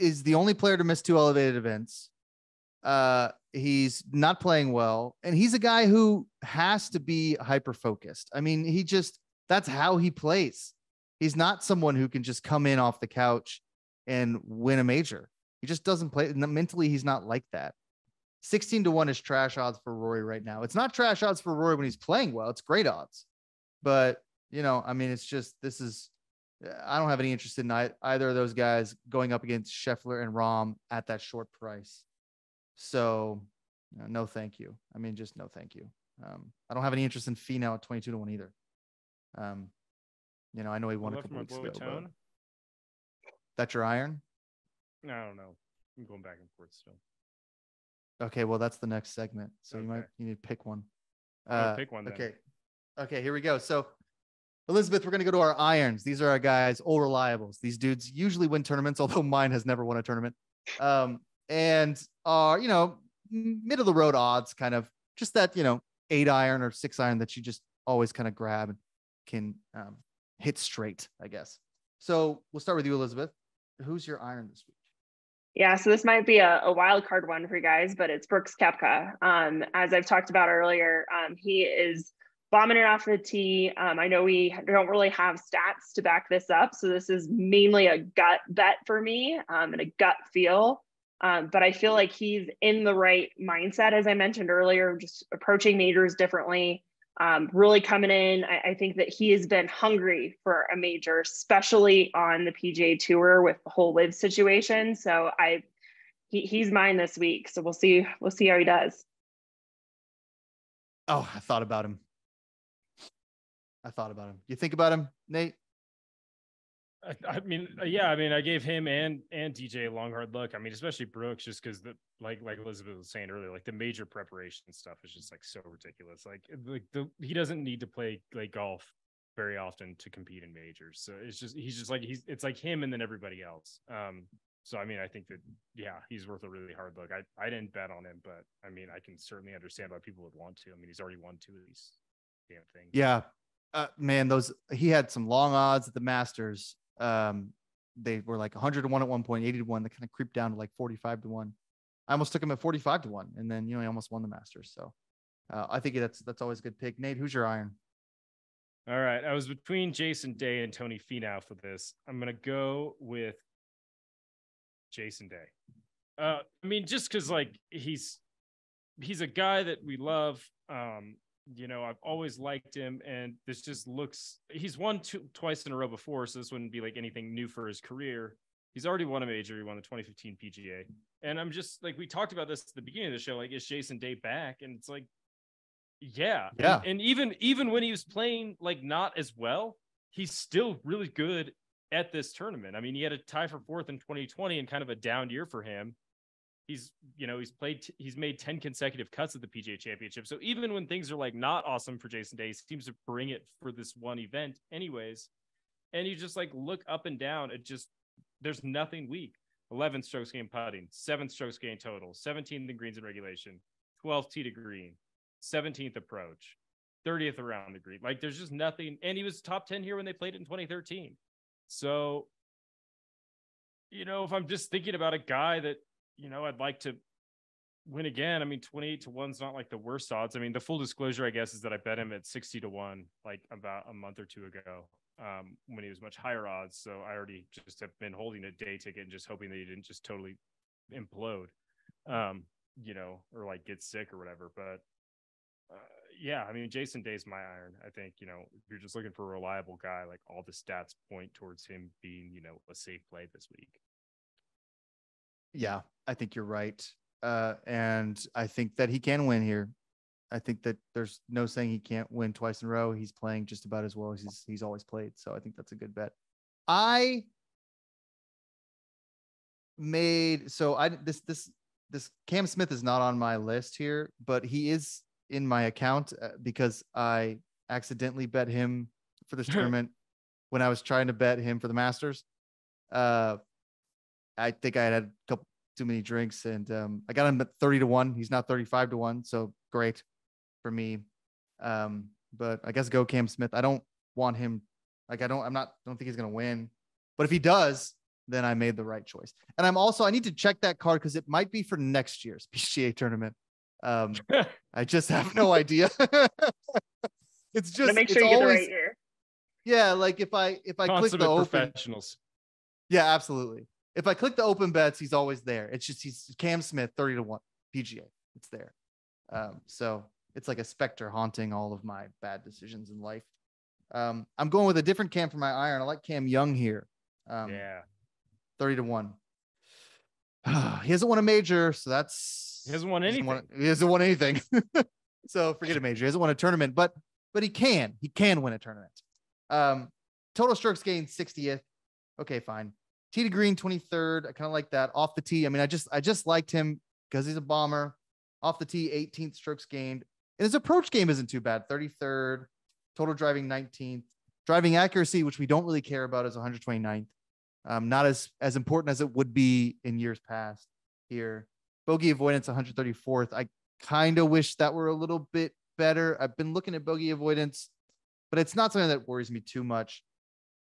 is the only player to miss 2 elevated events. He's not playing well. And he's a guy who has to be hyper-focused. I mean, that's how he plays. He's not someone who can just come in off the couch and win a major. He just doesn't play. Mentally, he's not like that. 16-1 is trash odds for Rory right now. It's not trash odds for Rory when he's playing well. It's great odds. But, it's just, I don't have any interest in either of those guys going up against Scheffler and Rahm at that short price. So, no thank you. I mean, just no thank you. I don't have any interest in Finau at 22-1 either. I know he won a couple weeks ago. That's your iron? I don't know. I'm going back and forth still. Okay, well, that's the next segment. So okay. You need to pick one. Pick one then. Okay, here we go. So, Elizabeth, we're going to go to our irons. These are our guys, all reliables. These dudes usually win tournaments, although mine has never won a tournament. And are, middle-of-the-road odds, kind of. Just that, 8 iron or 6 iron that you just always kind of grab and can hit straight, I guess. So we'll start with you, Elizabeth. Who's your iron this week? Yeah, so this might be a wild card one for you guys, but it's Brooks Koepka. As I've talked about earlier, he is bombing it off the tee. I know we don't really have stats to back this up, so this is mainly a gut bet for me and a gut feel. But I feel like he's in the right mindset, as I mentioned earlier, just approaching majors differently. Really coming in. I think that he has been hungry for a major, especially on the PGA Tour with the whole live situation. So he's mine this week. So we'll see how he does. Oh, I thought about him. You think about him, Nate? I gave him and DJ a long, hard look. I mean, especially Brooks, just because like Elizabeth was saying earlier, like the major preparation stuff is just like so ridiculous. He doesn't need to play like golf very often to compete in majors. So it's like him and then everybody else. So, I mean, I think that, yeah, he's worth a really hard look. I didn't bet on him, but I mean, I can certainly understand why people would want to. I mean, he's already won 2 of these damn things. Yeah, man, he had some long odds at the Masters. They were like 100-1 at one point, 80-1. They kind of creeped down to like 45-1. I almost took him at 45-1, and then he almost won the Masters. So I think that's always a good pick. Nate, who's your iron? All right, I was between Jason Day and Tony Finau for this. I'm gonna go with Jason Day. I mean, just because like he's a guy that we love. I've always liked him, and this just looks, he's won twice in a row before, so this wouldn't be like anything new for his career. He's already won a major. He won the 2015 PGA. And I'm just like, we talked about this at the beginning of the show, like, is Jason Day back? And it's like, yeah. And even when he was playing like not as well, he's still really good at this tournament. I mean, he had a tie for 4th in 2020 and kind of a down year for him. he's made 10 consecutive cuts at the PGA Championship. So even when things are like not awesome for Jason Day, he seems to bring it for this one event anyways. And you just like look up and down. It just, there's nothing weak. 11 strokes gained putting, 7 strokes gained total, 17th in greens in regulation, 12th tee to green, 17th approach, 30th around the green. Like there's just nothing. And he was top 10 here when they played it in 2013. So, you know, if I'm just thinking about a guy that, you know, I'd like to win again, I mean, 28-1's not like the worst odds. I mean, the full disclosure, I guess, is that I bet him at 60-1, like about a month or two ago, when he was much higher odds. So I already just have been holding a day ticket and just hoping that he didn't just totally implode, you know, or like get sick or whatever. But yeah, I mean, Jason Day's my iron. I think, you know, if you're just looking for a reliable guy, like all the stats point towards him being, you know, a safe play this week. Yeah, I think you're right. And I think that he can win here. I think that there's no saying he can't win twice in a row. He's playing just about as well as he's always played. So I think that's a good bet. This Cam Smith is not on my list here, but he is in my account because I accidentally bet him for this tournament when I was trying to bet him for the Masters. I think I had a couple too many drinks, and I got him at 30-1. He's now 35-1, so great for me. But I guess go Cam Smith. I don't want him. Like I don't think he's gonna win. But if he does, then I made the right choice. And I need to check that card because it might be for next year's PGA tournament. I just have no idea. It's just make sure you get the right year. Yeah, like if I click the open professionals. Yeah, absolutely. If I click the open bets, he's always there. It's just he's Cam Smith, 30-1 PGA. It's there. So it's like a specter haunting all of my bad decisions in life. I'm going with a different Cam for my iron. I like Cam Young here. 30-1. He hasn't won a major, so that's... He hasn't won anything. So forget a major. He hasn't won a tournament, but he can. He can win a tournament. Total strokes gained 60th. Okay, fine. Tee to green 23rd. I kind of like that. Off the tee, I mean, I just liked him because he's a bomber. Off the tee, 18th strokes gained, and his approach game isn't too bad. 33rd, total driving 19th, driving accuracy, which we don't really care about, is 129th. Not as important as it would be in years past. Here, bogey avoidance 134th. I kind of wish that were a little bit better. I've been looking at bogey avoidance, but it's not something that worries me too much.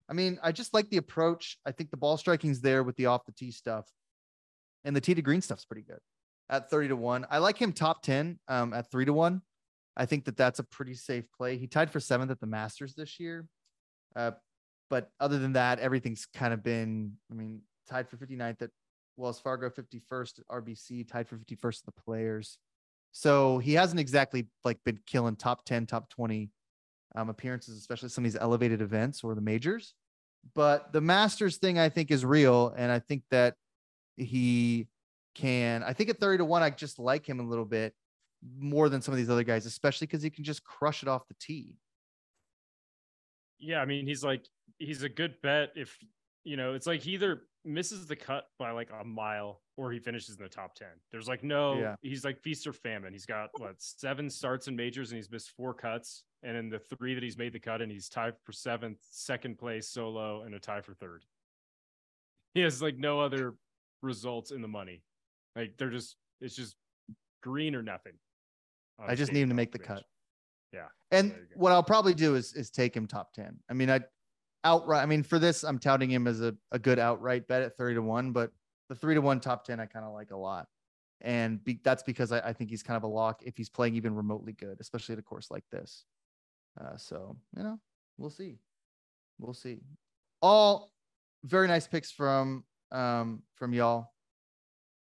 I mean, I just like the approach. I think the ball striking's there with the off the tee stuff, and the tee to green stuff's pretty good at 30-1. I like him top 10 at 3-1. I think that that's a pretty safe play. He tied for 7th at the Masters this year. But other than that, everything's kind of been, I mean, tied for 59th at Wells Fargo, 51st at RBC, tied for 51st at the Players. So he hasn't exactly like been killing top 10, top 20 appearances, especially some of these elevated events or the majors. But the Masters thing I think is real, and I think that he can. I think at 30-1, I just like him a little bit more than some of these other guys, especially because he can just crush it off the tee. Yeah, I mean, he's a good bet if, you know, it's like he either misses the cut by like a mile or he finishes in the top 10. There's like he's like feast or famine. He's got 7 starts in majors and he's missed 4 cuts. And in the 3 that he's made the cut, and he's tied for 7th, second place solo, and a tie for 3rd. He has like no other results in the money. Like they're just, it's just green or nothing. I just need him to make the cut. Yeah. And what I'll probably do is take him top 10. I mean, for this, I'm touting him as a good outright bet at 30-1, but the 3-1 top 10, I kind of like a lot. And that's because I think he's kind of a lock if he's playing even remotely good, especially at a course like this. So, you know, we'll see. All very nice picks from y'all.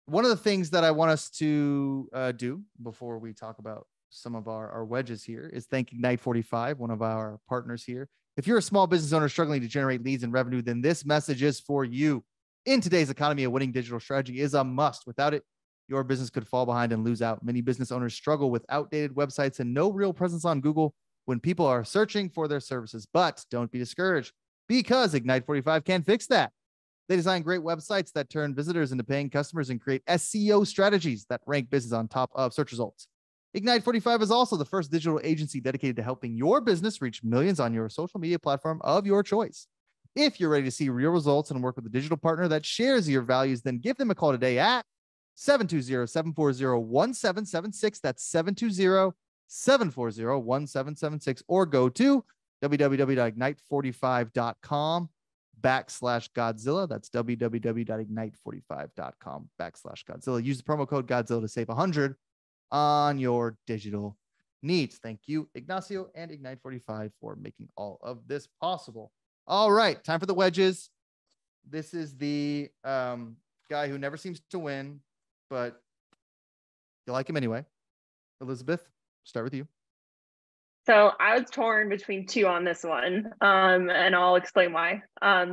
One of the things that I want us to do before we talk about some of our wedges here is thank Ignite 45, one of our partners here. If you're a small business owner struggling to generate leads and revenue, then this message is for you. In today's economy, a winning digital strategy is a must. Without it, your business could fall behind and lose out. Many business owners struggle with outdated websites and no real presence on Google when people are searching for their services. But don't be discouraged, because Ignite 45 can fix that. They design great websites that turn visitors into paying customers and create SEO strategies that rank business on top of search results. Ignite 45 is also the first digital agency dedicated to helping your business reach millions on your social media platform of your choice. If you're ready to see real results and work with a digital partner that shares your values, then give them a call today at 720-740-1776. That's 720-740-1776, or go to www.ignite45.com/Godzilla. That's www.ignite45.com/Godzilla. Use the promo code Godzilla to save 100 on your digital needs. Thank you, Ignacio and Ignite 45, for making all of this possible. All right, time for the wedges. This is the guy who never seems to win, but you like him anyway. Elizabeth, start with you. So I was torn between two on this one, and I'll explain why.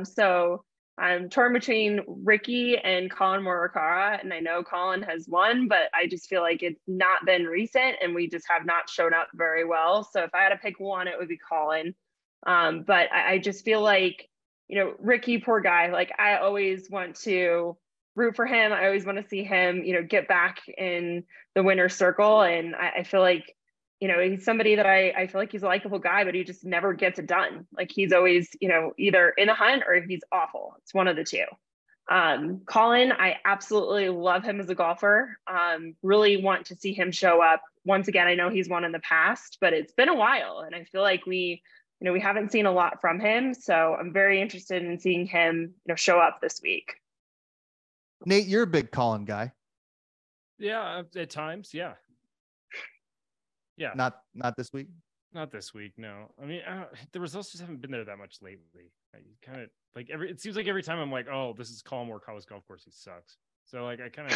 So I'm torn between Ricky and Colin Morikawa, and I know Colin has won, but I just feel like it's not been recent, and we just have not shown up very well. So if I had to pick one, it would be Colin. But I just feel like, you know, Ricky, poor guy, like I always want to root for him. I always want to see him, you know, get back in the winner's circle, and I feel like, you know, he's somebody that I feel like he's a likable guy, but he just never gets it done. Like he's always, you know, either in the hunt or he's awful. It's one of the two. Colin, I absolutely love him as a golfer. Really want to see him show up. Once again, I know he's won in the past, but it's been a while. And I feel like we, you know, we haven't seen a lot from him. So I'm very interested in seeing him, you know, show up this week. Nate, you're a big Colin guy. Yeah, at times. Yeah. Yeah. Not this week. Not this week. No. I mean, the results just haven't been there that much lately. I kind of like it seems like every time I'm like, oh, this is Colin Morikawa's golf course. He sucks. So like, I kind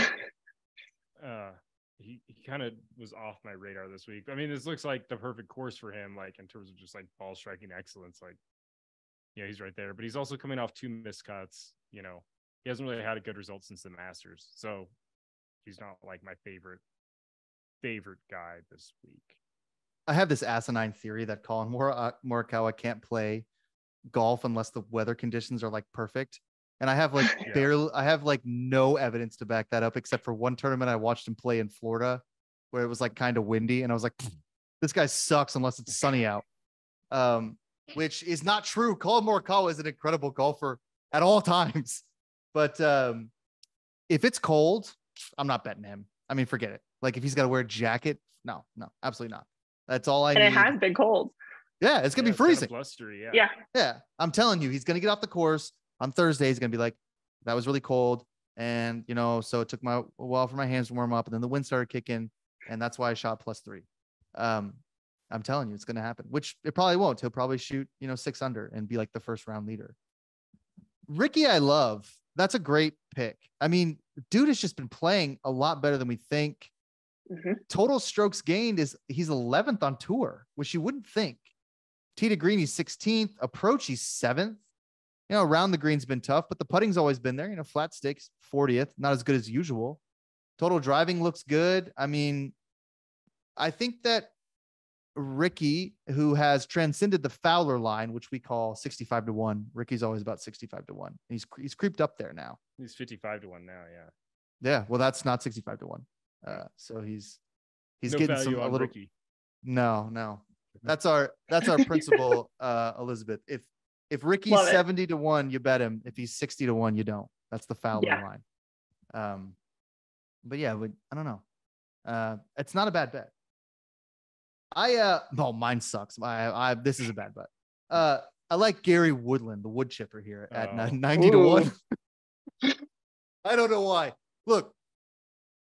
of, he kind of was off my radar this week. I mean, this looks like the perfect course for him, like in terms of just like ball striking excellence. Like, yeah, he's right there, but he's also coming off two missed cuts. You know, he hasn't really had a good result since the Masters. So he's not like my favorite guy this week. I have this asinine theory that Colin Morikawa can't play golf unless the weather conditions are like perfect, and I have like barely no evidence to back that up, except for one tournament I watched him play in Florida where it was like kind of windy, and I was like, this guy sucks unless it's sunny out, which is not true. Colin Morikawa is an incredible golfer at all times, but if it's cold, I'm not betting him. I mean, forget it. Like if he's got to wear a jacket, no, absolutely not. That's all I need. And it has been cold. Yeah, it's going to be freezing. Kind of blustery, yeah. I'm telling you, he's going to get off the course on Thursday. He's going to be like, that was really cold. And, you know, so it took a while for my hands to warm up. And then the wind started kicking. And that's why I shot +3. I'm telling you, it's going to happen, which it probably won't. He'll probably shoot, you know, 6 under and be like the first round leader. Ricky, I love. That's a great pick. I mean, dude has just been playing a lot better than we think. Mm-hmm. Total strokes gained is he's 11th on tour, which you wouldn't think. Tee to green, he's 16th. Approach, he's 7th. You know, around the green's been tough, but the putting's always been there. You know, flat sticks, 40th, not as good as usual. Total driving looks good. I mean, I think that Ricky, who has transcended the Fowler line, which we call 65-1. Ricky's always about 65-1. He's creeped up there now. He's 55-1 now. Yeah. Yeah. Well, that's not 65-1. So he's no getting some a little. Ricky. No. That's our principle, Elizabeth. If Ricky's 70-1, you bet him. If he's 60-1, you don't. That's the Fowler line. But yeah, I don't know. It's not a bad bet. Mine sucks. This is a bad bet. I like Gary Woodland, the wood chipper here at 90-1. I don't know why. Look,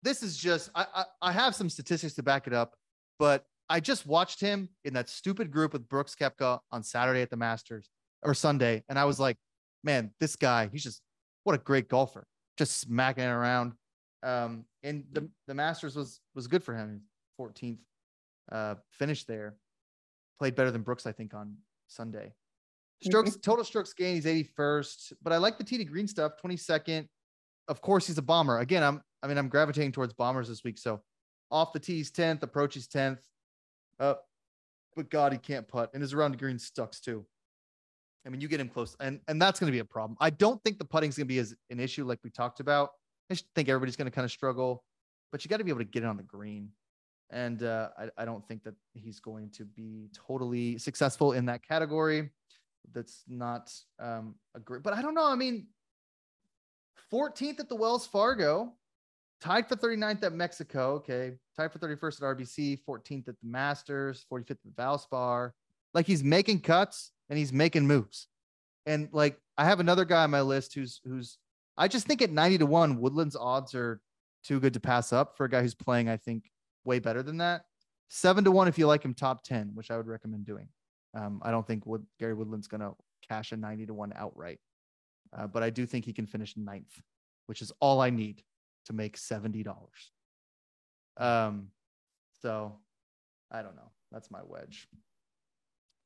this is just, I have some statistics to back it up, but I just watched him in that stupid group with Brooks Koepka on Saturday at the Masters, or Sunday. And I was like, man, this guy, he's just, what a great golfer, just smacking it around. And the Masters was good for him. 14th. Finished there, played better than Brooks, I think, on Sunday. Total strokes gained, he's 81st, but I like the tee to green stuff, 22nd. Of course, he's a bomber. Again, I'm gravitating towards bombers this week. So off the tee's 10th, approach he's 10th. But God, he can't putt, and his around the green sucks too. I mean, you get him close, and that's going to be a problem. I don't think the putting's going to be as an issue like we talked about. I just think everybody's going to kind of struggle, but you got to be able to get it on the green. And I don't think that he's going to be totally successful in that category. That's not a great, but I don't know. I mean, 14th at the Wells Fargo, tied for 39th at Mexico. Okay. Tied for 31st at RBC, 14th at the Masters, 45th at the Valspar. Like, he's making cuts and he's making moves. And like, I have another guy on my list who's, I just think at 90-1, Woodland's odds are too good to pass up for a guy who's playing, I think, way better than that. 7-1 if you like him top 10, which I would recommend doing. I don't think Gary Woodland's going to cash a 90-1 outright, but I do think he can finish 9th, which is all I need to make $70. So I don't know. That's my wedge.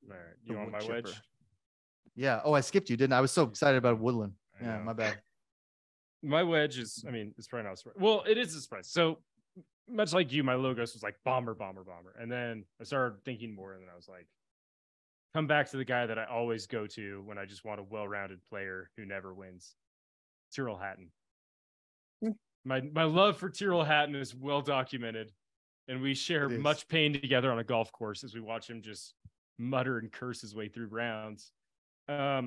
All right. You want my wedge? Yeah. Oh, I skipped you, didn't I? I was so excited about Woodland. Yeah, my bad. My wedge is, I mean, it's probably not a surprise. Well, it is a surprise. So much like you, my logos was like bomber. And then I started thinking more, and then I was like, come back to the guy that I always go to when I just want a well-rounded player who never wins, Tyrrell Hatton. My love for Tyrrell Hatton is well documented, and we share much pain together on a golf course as we watch him just mutter and curse his way through rounds. But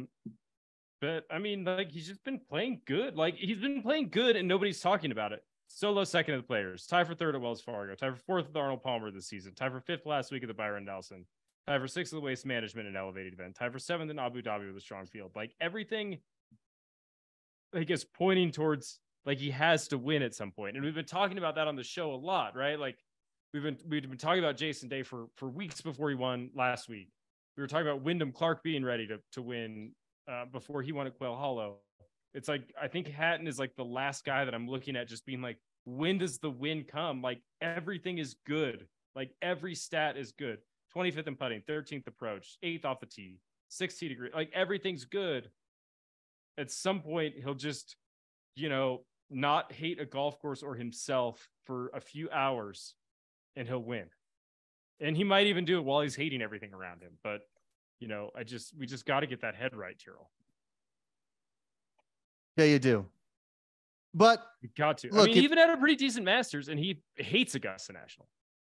I mean, like, he's just been playing good. Like, he's been playing good and nobody's talking about it. Solo second of the Players, tied for third at Wells Fargo, tied for fourth at the Arnold Palmer this season, tied for fifth last week at the Byron Nelson, tied for sixth at the Waste Management and Elevated event, tied for seventh in Abu Dhabi with a strong field. Like, everything, I guess, pointing towards like he has to win at some point. And we've been talking about that on the show a lot, right? Like, we've been talking about Jason Day for weeks before he won last week. We were talking about Wyndham Clark being ready to win before he won at Quail Hollow. It's like, I think Hatton is like the last guy that I'm looking at just being like, when does the win come? Like, everything is good. Like, every stat is good. 25th in putting, 13th approach, 8th off the tee, 6th degree. Like, everything's good. At some point, he'll just, you know, not hate a golf course or himself for a few hours, and he'll win. And he might even do it while he's hating everything around him. But, you know, we just got to get that head right, Tyrrell. Yeah, you do. But you got to. Look, I mean, he even had a pretty decent Masters, and he hates Augusta National.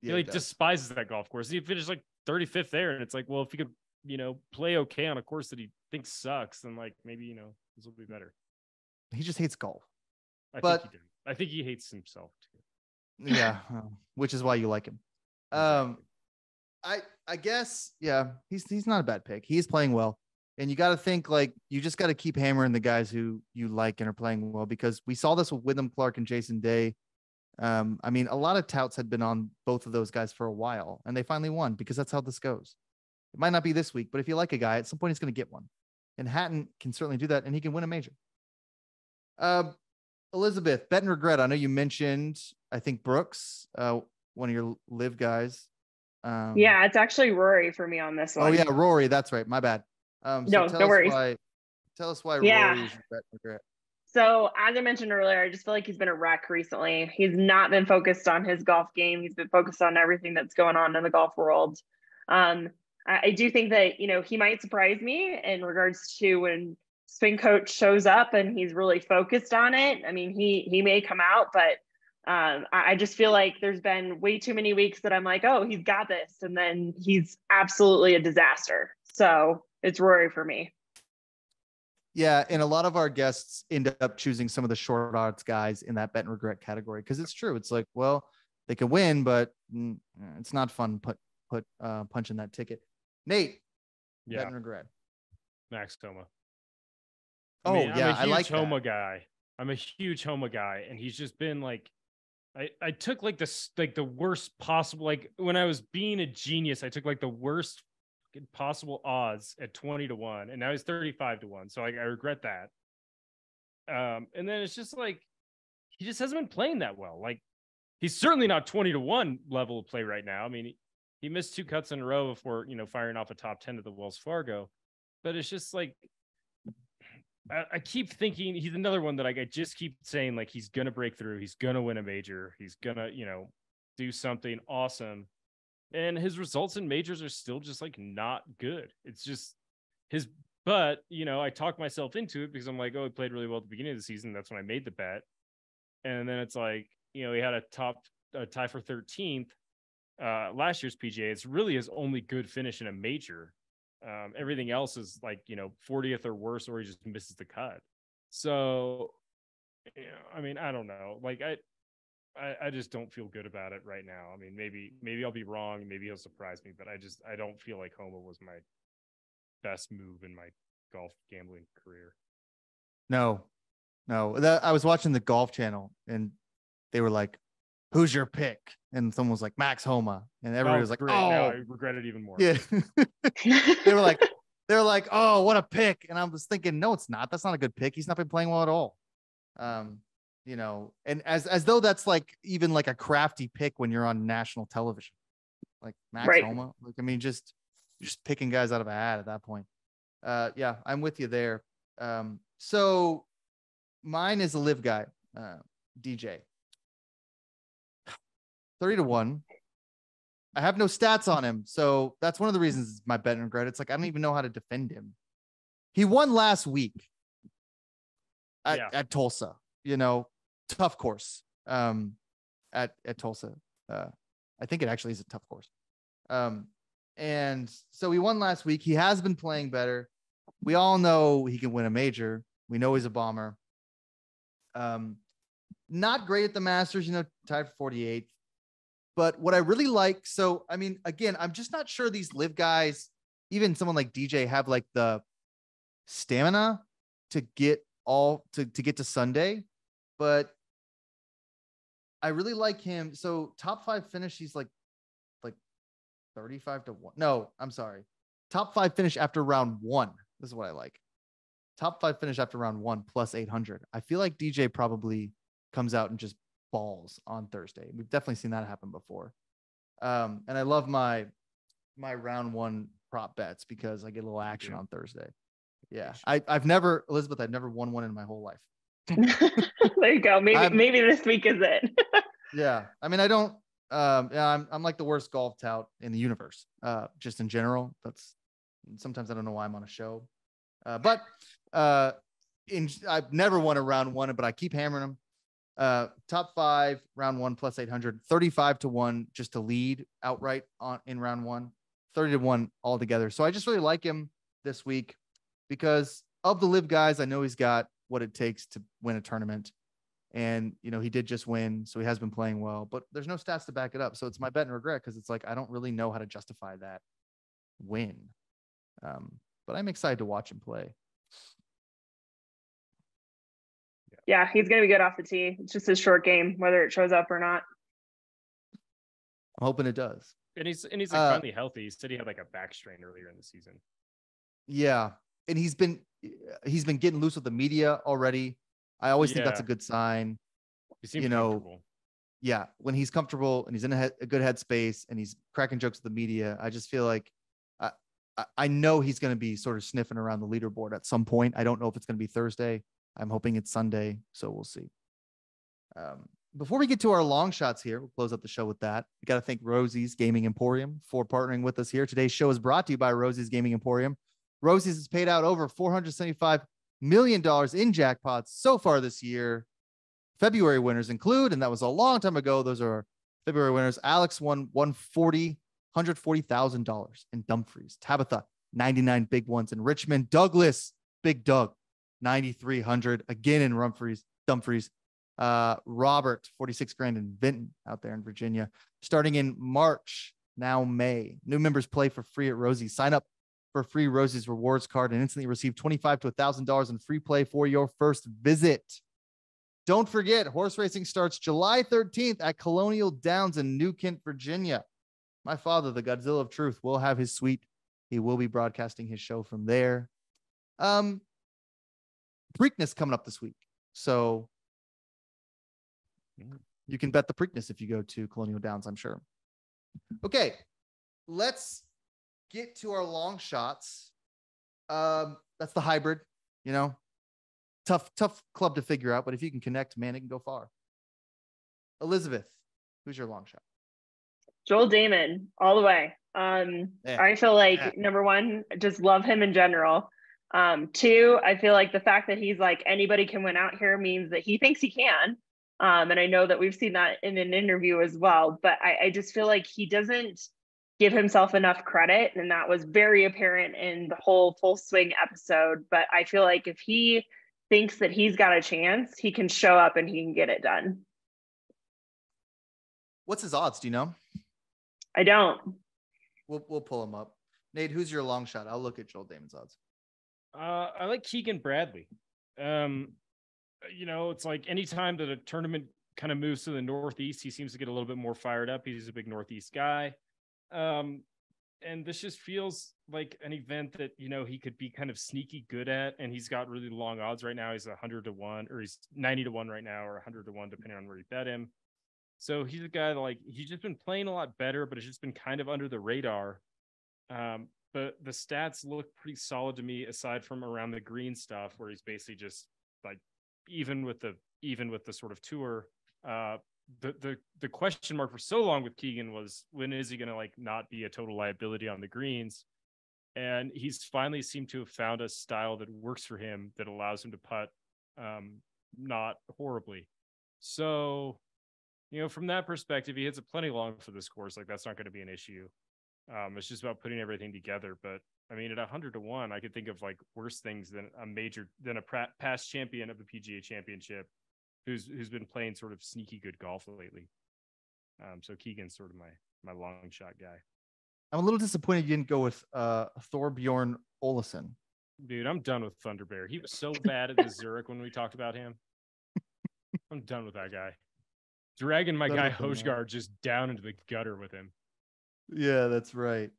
Yeah, he despises that golf course. He finished like 35th there, and it's like, well, if he could, you know, play okay on a course that he thinks sucks, then like maybe, you know, this will be better. He just hates golf. I think he hates himself too. Yeah, which is why you like him. Exactly. I guess, yeah, he's not a bad pick. He's playing well. And you got to think, like, you just got to keep hammering the guys who you like and are playing well, because we saw this with Wyndham Clark and Jason Day. I mean, a lot of touts had been on both of those guys for a while, and they finally won, because that's how this goes. It might not be this week, but if you like a guy, at some point he's going to get one. And Hatton can certainly do that, and he can win a major. Elizabeth, bet and regret. I know you mentioned, I think, Brooks, one of your live guys. Yeah, it's actually Rory for me on this one. Oh, yeah, Rory. That's right. My bad. No, don't worry. Tell us why Rory's bet and regret. So as I mentioned earlier, I just feel like he's been a wreck recently. He's not been focused on his golf game. He's been focused on everything that's going on in the golf world. I do think that, you know, he might surprise me in regards to when swing coach shows up and he's really focused on it. I mean, he may come out, but I just feel like there's been way too many weeks that I'm like, oh, he's got this. And then he's absolutely a disaster. So it's Rory for me. Yeah, and a lot of our guests end up choosing some of the short odds guys in that bet and regret category, because it's true. It's like, well, they can win, but it's not fun punching that ticket. Nate, bet and regret. Max Homa. Oh, I like Homa guy. I'm a huge Homa guy, and he's just been like, I took like this, like the worst possible, like when I was being a genius, I took like the worst possible odds at 20-1, and now he's 35-1. So I regret that. And then it's just like, he just hasn't been playing that well. Like, he's certainly not 20-1 level of play right now. I mean, he missed two cuts in a row before, you know, firing off a top 10 to the Wells Fargo. But it's just like, I keep thinking he's another one that I just keep saying, like, he's going to break through. He's going to win a major. He's going to, you know, do something awesome. And his results in majors are still just like not good. It's just his But, you know, I talked myself into it because I'm like, oh, he played really well at the beginning of the season. That's when I made the bet. And then it's like, you know, he had a tie for 13th last year's PGA. It's really his only good finish in a major. Everything else is like, you know, 40th or worse, or he just misses the cut. So, you know, I mean, I don't know. Like, I just don't feel good about it right now. I mean, maybe I'll be wrong. Maybe he'll surprise me, but I don't feel like Homa was my best move in my golf gambling career. No. I was watching the Golf Channel and they were like, who's your pick? And someone was like, Max Homa. And everybody was like, great. Oh, now I regret it even more. Yeah. they were like, oh, what a pick. And I was thinking, no, it's not. That's not a good pick. He's not been playing well at all. You know, and as though that's like even like a crafty pick when you're on national television, like Max Homa. Like, I mean, just picking guys out of a hat at that point. Yeah, I'm with you there. So mine is a live guy, DJ. 3-1. I have no stats on him, so that's one of the reasons it's my bet and regret. It's like I don't even know how to defend him. He won last week at Tulsa. You know, tough course at Tulsa. I think it actually is a tough course. And so he won last week. He has been playing better. We all know he can win a major. We know he's a bomber. Not great at the Masters, you know, tied for 48th. But what I really like, so, I mean, again, I'm just not sure these live guys, even someone like DJ, have like the stamina to get to Sunday. But I really like him. So top five finish, he's like 35-1. No, I'm sorry. Top five finish after round one. This is what I like. Top five finish after round one plus 800. I feel like DJ probably comes out and just balls on Thursday. We've definitely seen that happen before. And I love my round one prop bets because I get a little action on Thursday. Yeah. I've never won one in my whole life. There you go. Maybe this week is it. Yeah. I mean, I don't, I'm like the worst golf tout in the universe, just in general. That's sometimes I don't know why I'm on a show, but I've never won a round one, but I keep hammering them. Top five round one plus 800, 35-1, just to lead outright in round one, 30-1 altogether. So I just really like him this week because of the live guys. I know he's got what it takes to win a tournament. And, you know, he did just win. So he has been playing well, but there's no stats to back it up. So it's my bet and regret because it's like, I don't really know how to justify that win. But I'm excited to watch him play. Yeah, he's going to be good off the tee. It's just his short game, whether it shows up or not. I'm hoping it does. And he's like finally healthy. He said he had like a back strain earlier in the season. Yeah. And he's been getting loose with the media already. I always think that's a good sign. He seems comfortable. Yeah. When he's comfortable and he's in a good headspace and he's cracking jokes with the media, I just feel like I know he's going to be sort of sniffing around the leaderboard at some point. I don't know if it's going to be Thursday. I'm hoping it's Sunday. So we'll see. Before we get to our long shots here, we'll close up the show with that. We got to thank Rosie's Gaming Emporium for partnering with us here. Today's show is brought to you by Rosie's Gaming Emporium. Rosie's has paid out over $475 million in jackpots so far this year. February winners include, and that was a long time ago. Those are February winners. Alex won $140,000 in Dumfries. Tabitha, 99 big ones in Richmond. Douglas, Big Doug, 9,300 again in Dumfries. Robert, 46 grand in Vinton out there in Virginia. Starting in March, now May. New members play for free at Rosie. Sign up for free Rosie's rewards card and instantly receive $25 to $1,000 in free play for your first visit. Don't forget, horse racing starts July 13th at Colonial Downs in New Kent, Virginia. My father, the Godzilla of Truth, will have his suite. He will be broadcasting his show from there. Preakness coming up this week. So you can bet the Preakness if you go to Colonial Downs, I'm sure. Okay, let's get to our long shots. That's the hybrid, you know, tough club to figure out, but if you can connect, man, it can go far. Elizabeth, who's your long shot? Joel Dahmen all the way. I feel like number one, just love him in general. Two, I feel like the fact that he's like, anybody can win out here means that he thinks he can. And I know that we've seen that in an interview as well, but I just feel like he doesn't give himself enough credit. And that was very apparent in the whole Full Swing episode. But I feel like if he thinks that he's got a chance, he can show up and he can get it done. What's his odds? Do you know? I don't. We'll pull him up. Nate, who's your long shot? I'll look at Joel Dahmen's odds. I like Keegan Bradley. You know, it's like anytime that a tournament kind of moves to the Northeast, he seems to get a little bit more fired up. He's a big Northeast guy. And this just feels like an event that, you know, he could be kind of sneaky good at, and he's got really long odds right now. He's 100 to 1, or he's 90 to 1 right now, or 100 to 1, depending on where you bet him. So he's a guy that, like, he's just been playing a lot better, but it's just been kind of under the radar. But the stats look pretty solid to me, aside from around the green stuff, where he's basically just like, even with the sort of tour, the question mark for so long with Keegan was, when is he going to like not be a total liability on the greens? And he's finally seemed to have found a style that works for him, that allows him to putt not horribly. So, you know, from that perspective, he hits a plenty long for this course. Like, that's not going to be an issue. It's just about putting everything together. But I mean, at 100 to 1, I could think of like worse things than a past champion of the PGA Championship, who's been playing sort of sneaky good golf lately. So Keegan's sort of my long shot guy. I'm a little disappointed you didn't go with Thorbjorn Olesen. Dude, I'm done with Thunder Bear. He was so bad at the Zurich when we talked about him. I'm done with that guy. Dragging my guy Højgaard just down into the gutter with him. Yeah, that's right.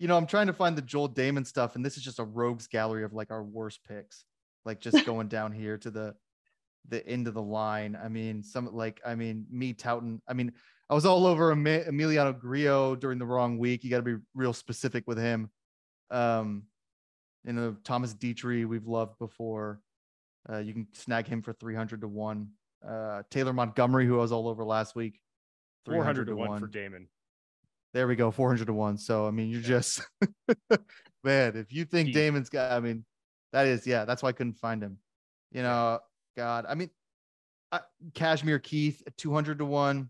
You know, I'm trying to find the Joel Dahmen stuff, and this is just a rogues gallery of like our worst picks, like just going down here to the end of the line. I mean, me touting. I mean, I was all over Emiliano Grillo during the wrong week. You got to be real specific with him. You know, Thomas Dietrich, we've loved before. You can snag him for 300 to 1. Taylor Montgomery, who I was all over last week, 400 to 1 for Dahmen. There we go, 400 to 1. So I mean, you're just man. If you think Dahmen's got, I mean, that is that's why I couldn't find him. You know, God. I mean, Kashmir Keith at 200 to 1,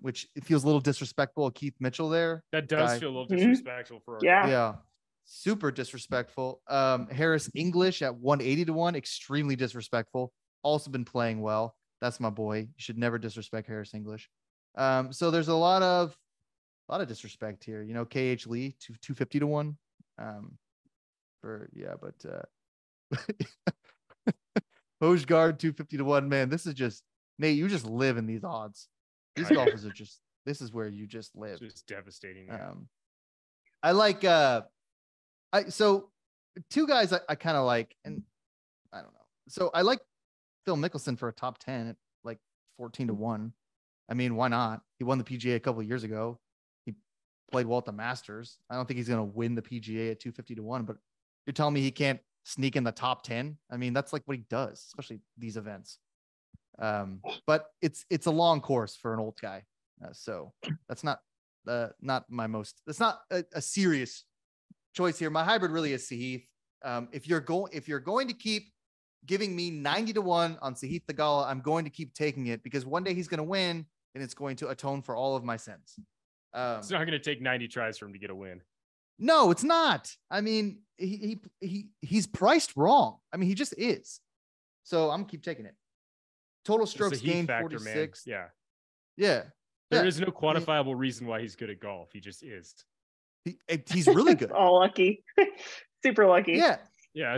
which it feels a little disrespectful. Keith Mitchell there. That does feel a little disrespectful for our guy. Yeah, super disrespectful. Harris English at 180 to 1, extremely disrespectful. Also been playing well. That's my boy. You should never disrespect Harris English. So there's a lot of disrespect here, you know. KH Lee to 250 to 1, Højgaard 250 to 1. Man, this is just, Nate, you just live in these odds. These golfers are just, this is where you just live. It's just devastating. I like so two guys I kind of like, and I don't know. So I like Phil Mickelson for a top 10 at like 14 to 1. I mean, why not? He won the PGA a couple of years ago. Played well at the Masters. I don't think he's going to win the PGA at 250 to 1, but you're telling me he can't sneak in the top 10? I mean, that's like what he does, especially these events. But it's a long course for an old guy, so that's not a serious choice here. My hybrid really is Sahith. If you're going to keep giving me 90 to 1 on Sahith Theegala, I'm going to keep taking it, because one day he's going to win, and it's going to atone for all of my sins. It's not going to take 90 tries for him to get a win. No, it's not. I mean, he's priced wrong. I mean, he just is. So I'm keep taking it. Total strokes gained 46. Man. Yeah. There is no quantifiable reason why he's good at golf. He just is. He's really good. All lucky. Super lucky. Yeah. Yeah.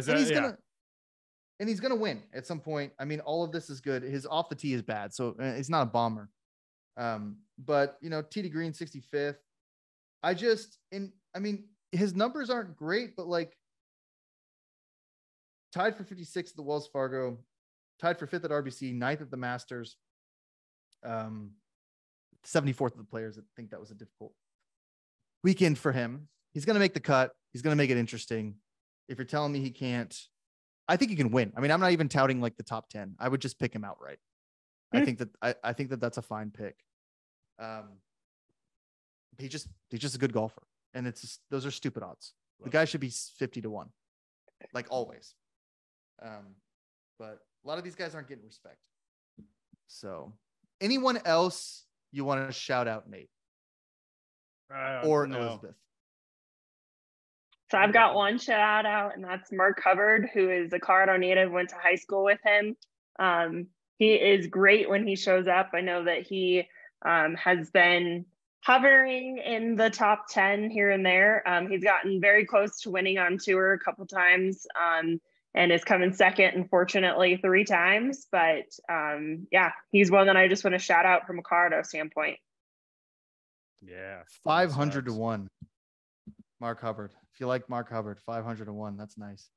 And he's going to win at some point. I mean, all of this is good. His off the tee is bad, so he's not a bomber. But you know, TD Green 65th. I mean, his numbers aren't great, but like tied for 56th at the Wells Fargo, tied for 5th at RBC, 9th at the Masters, 74th of the Players. I think that was a difficult weekend for him. He's going to make the cut. He's going to make it interesting. If you're telling me he can't, I think he can win. I mean, I'm not even touting like the top 10. I would just pick him outright. I think that that's a fine pick. He's just a good golfer, and those are stupid odds. The guy should be 50 to 1. like always. But a lot of these guys aren't getting respect. So anyone else you want to shout out, Nate? Or no. Elizabeth? So I've got one shout out, and that's Mark Hubbard, who is a Colorado native, went to high school with him. He is great when he shows up. I know that he has been hovering in the top 10 here and there. He's gotten very close to winning on tour a couple times, and is coming second, unfortunately, 3 times. But yeah, he's one that I just want to shout out from a Colorado standpoint. Yeah. 500 to 1. Mark Hubbard. If you like Mark Hubbard, 500 to 1. That's nice.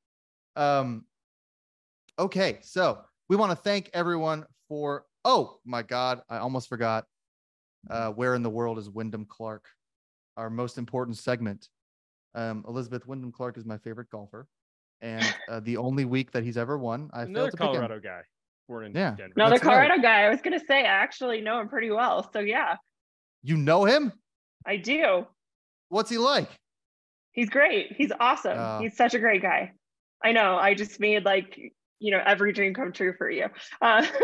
Okay. So we want to thank everyone for, oh my God, I almost forgot. Where in the world is Wyndham Clark? Our most important segment. Elizabeth, Wyndham Clark is my favorite golfer. And the only week that he's ever won, I failed to pick him. Another Colorado guy. We're in Denver. Another Colorado guy. I was going to say, I actually know him pretty well. So yeah. You know him? I do. What's he like? He's great. He's awesome. He's such a great guy. I know. I just made every dream come true for you.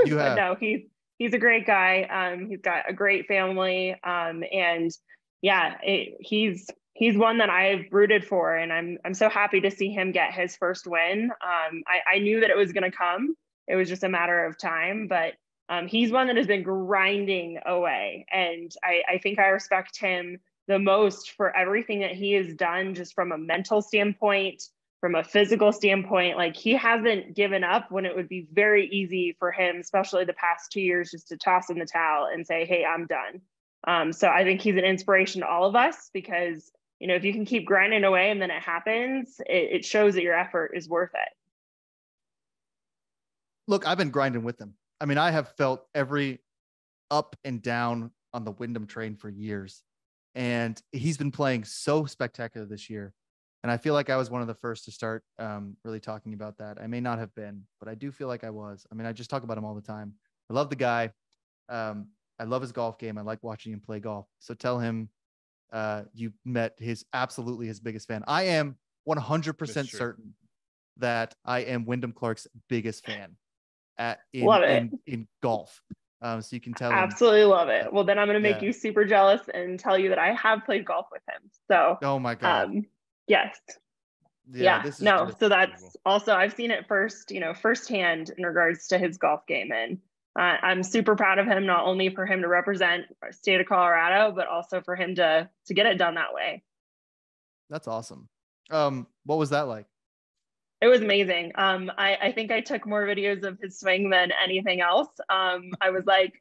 You have. No, he's a great guy. He's got a great family. And yeah, he's one that I've rooted for, and I'm so happy to see him get his first win. I knew that it was going to come. It was just a matter of time, but he's one that has been grinding away. And I think I respect him the most for everything that he has done, just from a mental standpoint, from a physical standpoint. Like, he hasn't given up when it would be very easy for him, especially the past 2 years, just to toss in the towel and say, hey, I'm done. So I think he's an inspiration to all of us, because, if you can keep grinding away and then it happens, it shows that your effort is worth it. Look, I've been grinding with him. I mean, I have felt every up and down on the Wyndham train for years, and he's been playing so spectacular this year. And I feel like I was one of the first to start really talking about that. I may not have been, but I do feel like I was. I mean, I just talk about him all the time. I love the guy. I love his golf game. I like watching him play golf. So tell him you met his biggest fan. I am 100% certain that I am Wyndham Clark's biggest fan in golf. So you can tell. Absolutely love it. Well, then I'm going to make you super jealous and tell you that I have played golf with him. So. Oh my God. Yes. Yeah. This is so that's also, I've seen it firsthand in regards to his golf game, and I'm super proud of him, not only for him to represent our state of Colorado, but also for him to get it done that way. That's awesome. What was that like? It was amazing. I think I took more videos of his swing than anything else. I was like,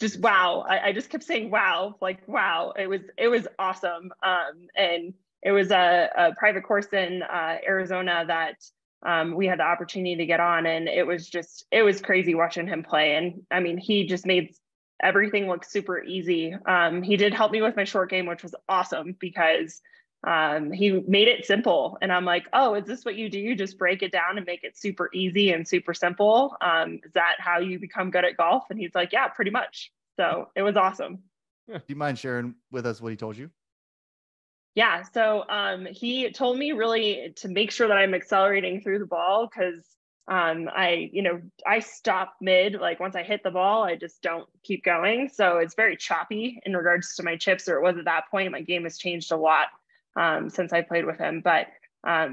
just wow. I just kept saying wow, like wow. It was awesome. And it was a private course in Arizona that we had the opportunity to get on, and it was crazy watching him play. And I mean, he just made everything look super easy. He did help me with my short game, which was awesome, because he made it simple. And I'm like, oh, is this what you do? You just break it down and make it super easy and super simple. Is that how you become good at golf? And he's like, yeah, pretty much. So it was awesome. Yeah. Do you mind sharing with us what he told you? Yeah. So he told me really to make sure that I'm accelerating through the ball, because I stop mid. Like, once I hit the ball, I just don't keep going. So it's very choppy in regards to my chips, or it was at that point. My game has changed a lot since I played with him. But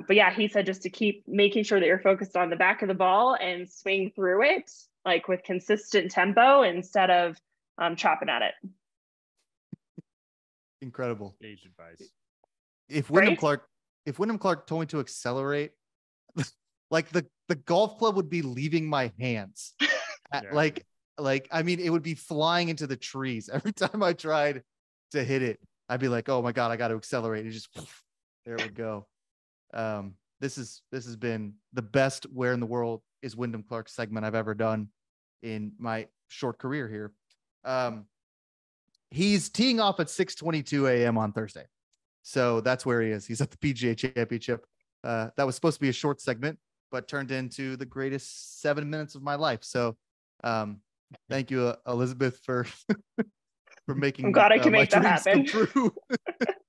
yeah, he said just to keep making sure that you're focused on the back of the ball and swing through it, like, with consistent tempo instead of chopping at it. Incredible. Age advice. If Wyndham Clark told me to accelerate, like the golf club would be leaving my hands. Yeah. It would be flying into the trees. Every time I tried to hit it, I'd be like, oh my God, I got to accelerate. And just there it would go. This has been the best Where in the World is Wyndham Clark segment I've ever done in my short career here. He's teeing off at 6:22 a.m. on Thursday. So that's where he is. He's at the PGA Championship. That was supposed to be a short segment, but turned into the greatest 7 minutes of my life. So thank you, Elizabeth, for making. I'm glad I can make that happen. True.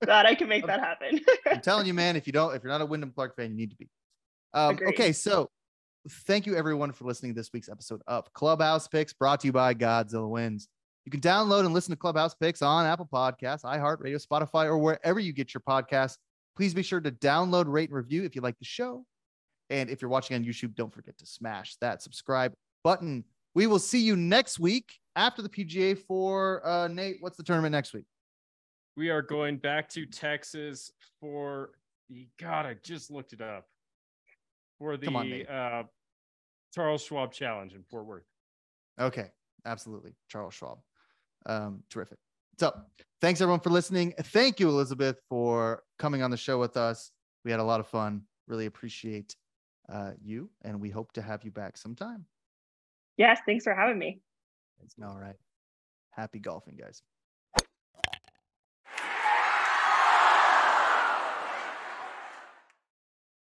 Glad I can make that happen. I'm telling you, man, if you're not a Wyndham Clark fan, you need to be. Okay, so thank you everyone for listening to this week's episode of Clubhouse Picks, brought to you by Godzilla Wins. You can download and listen to Clubhouse Picks on Apple Podcasts, iHeartRadio, Spotify, or wherever you get your podcasts. Please be sure to download, rate, and review if you like the show. And if you're watching on YouTube, don't forget to smash that subscribe button. We will see you next week after the PGA for Nate. What's the tournament next week? We are going back to Texas for the, God, I just looked it up, for the Charles Schwab Challenge in Fort Worth. Okay. Absolutely. Charles Schwab. Terrific. So thanks everyone for listening. Thank you, Elizabeth, for coming on the show with us. We had a lot of fun. Really appreciate you, and we hope to have you back sometime. Yes, thanks for having me. It's all right. Happy golfing, guys.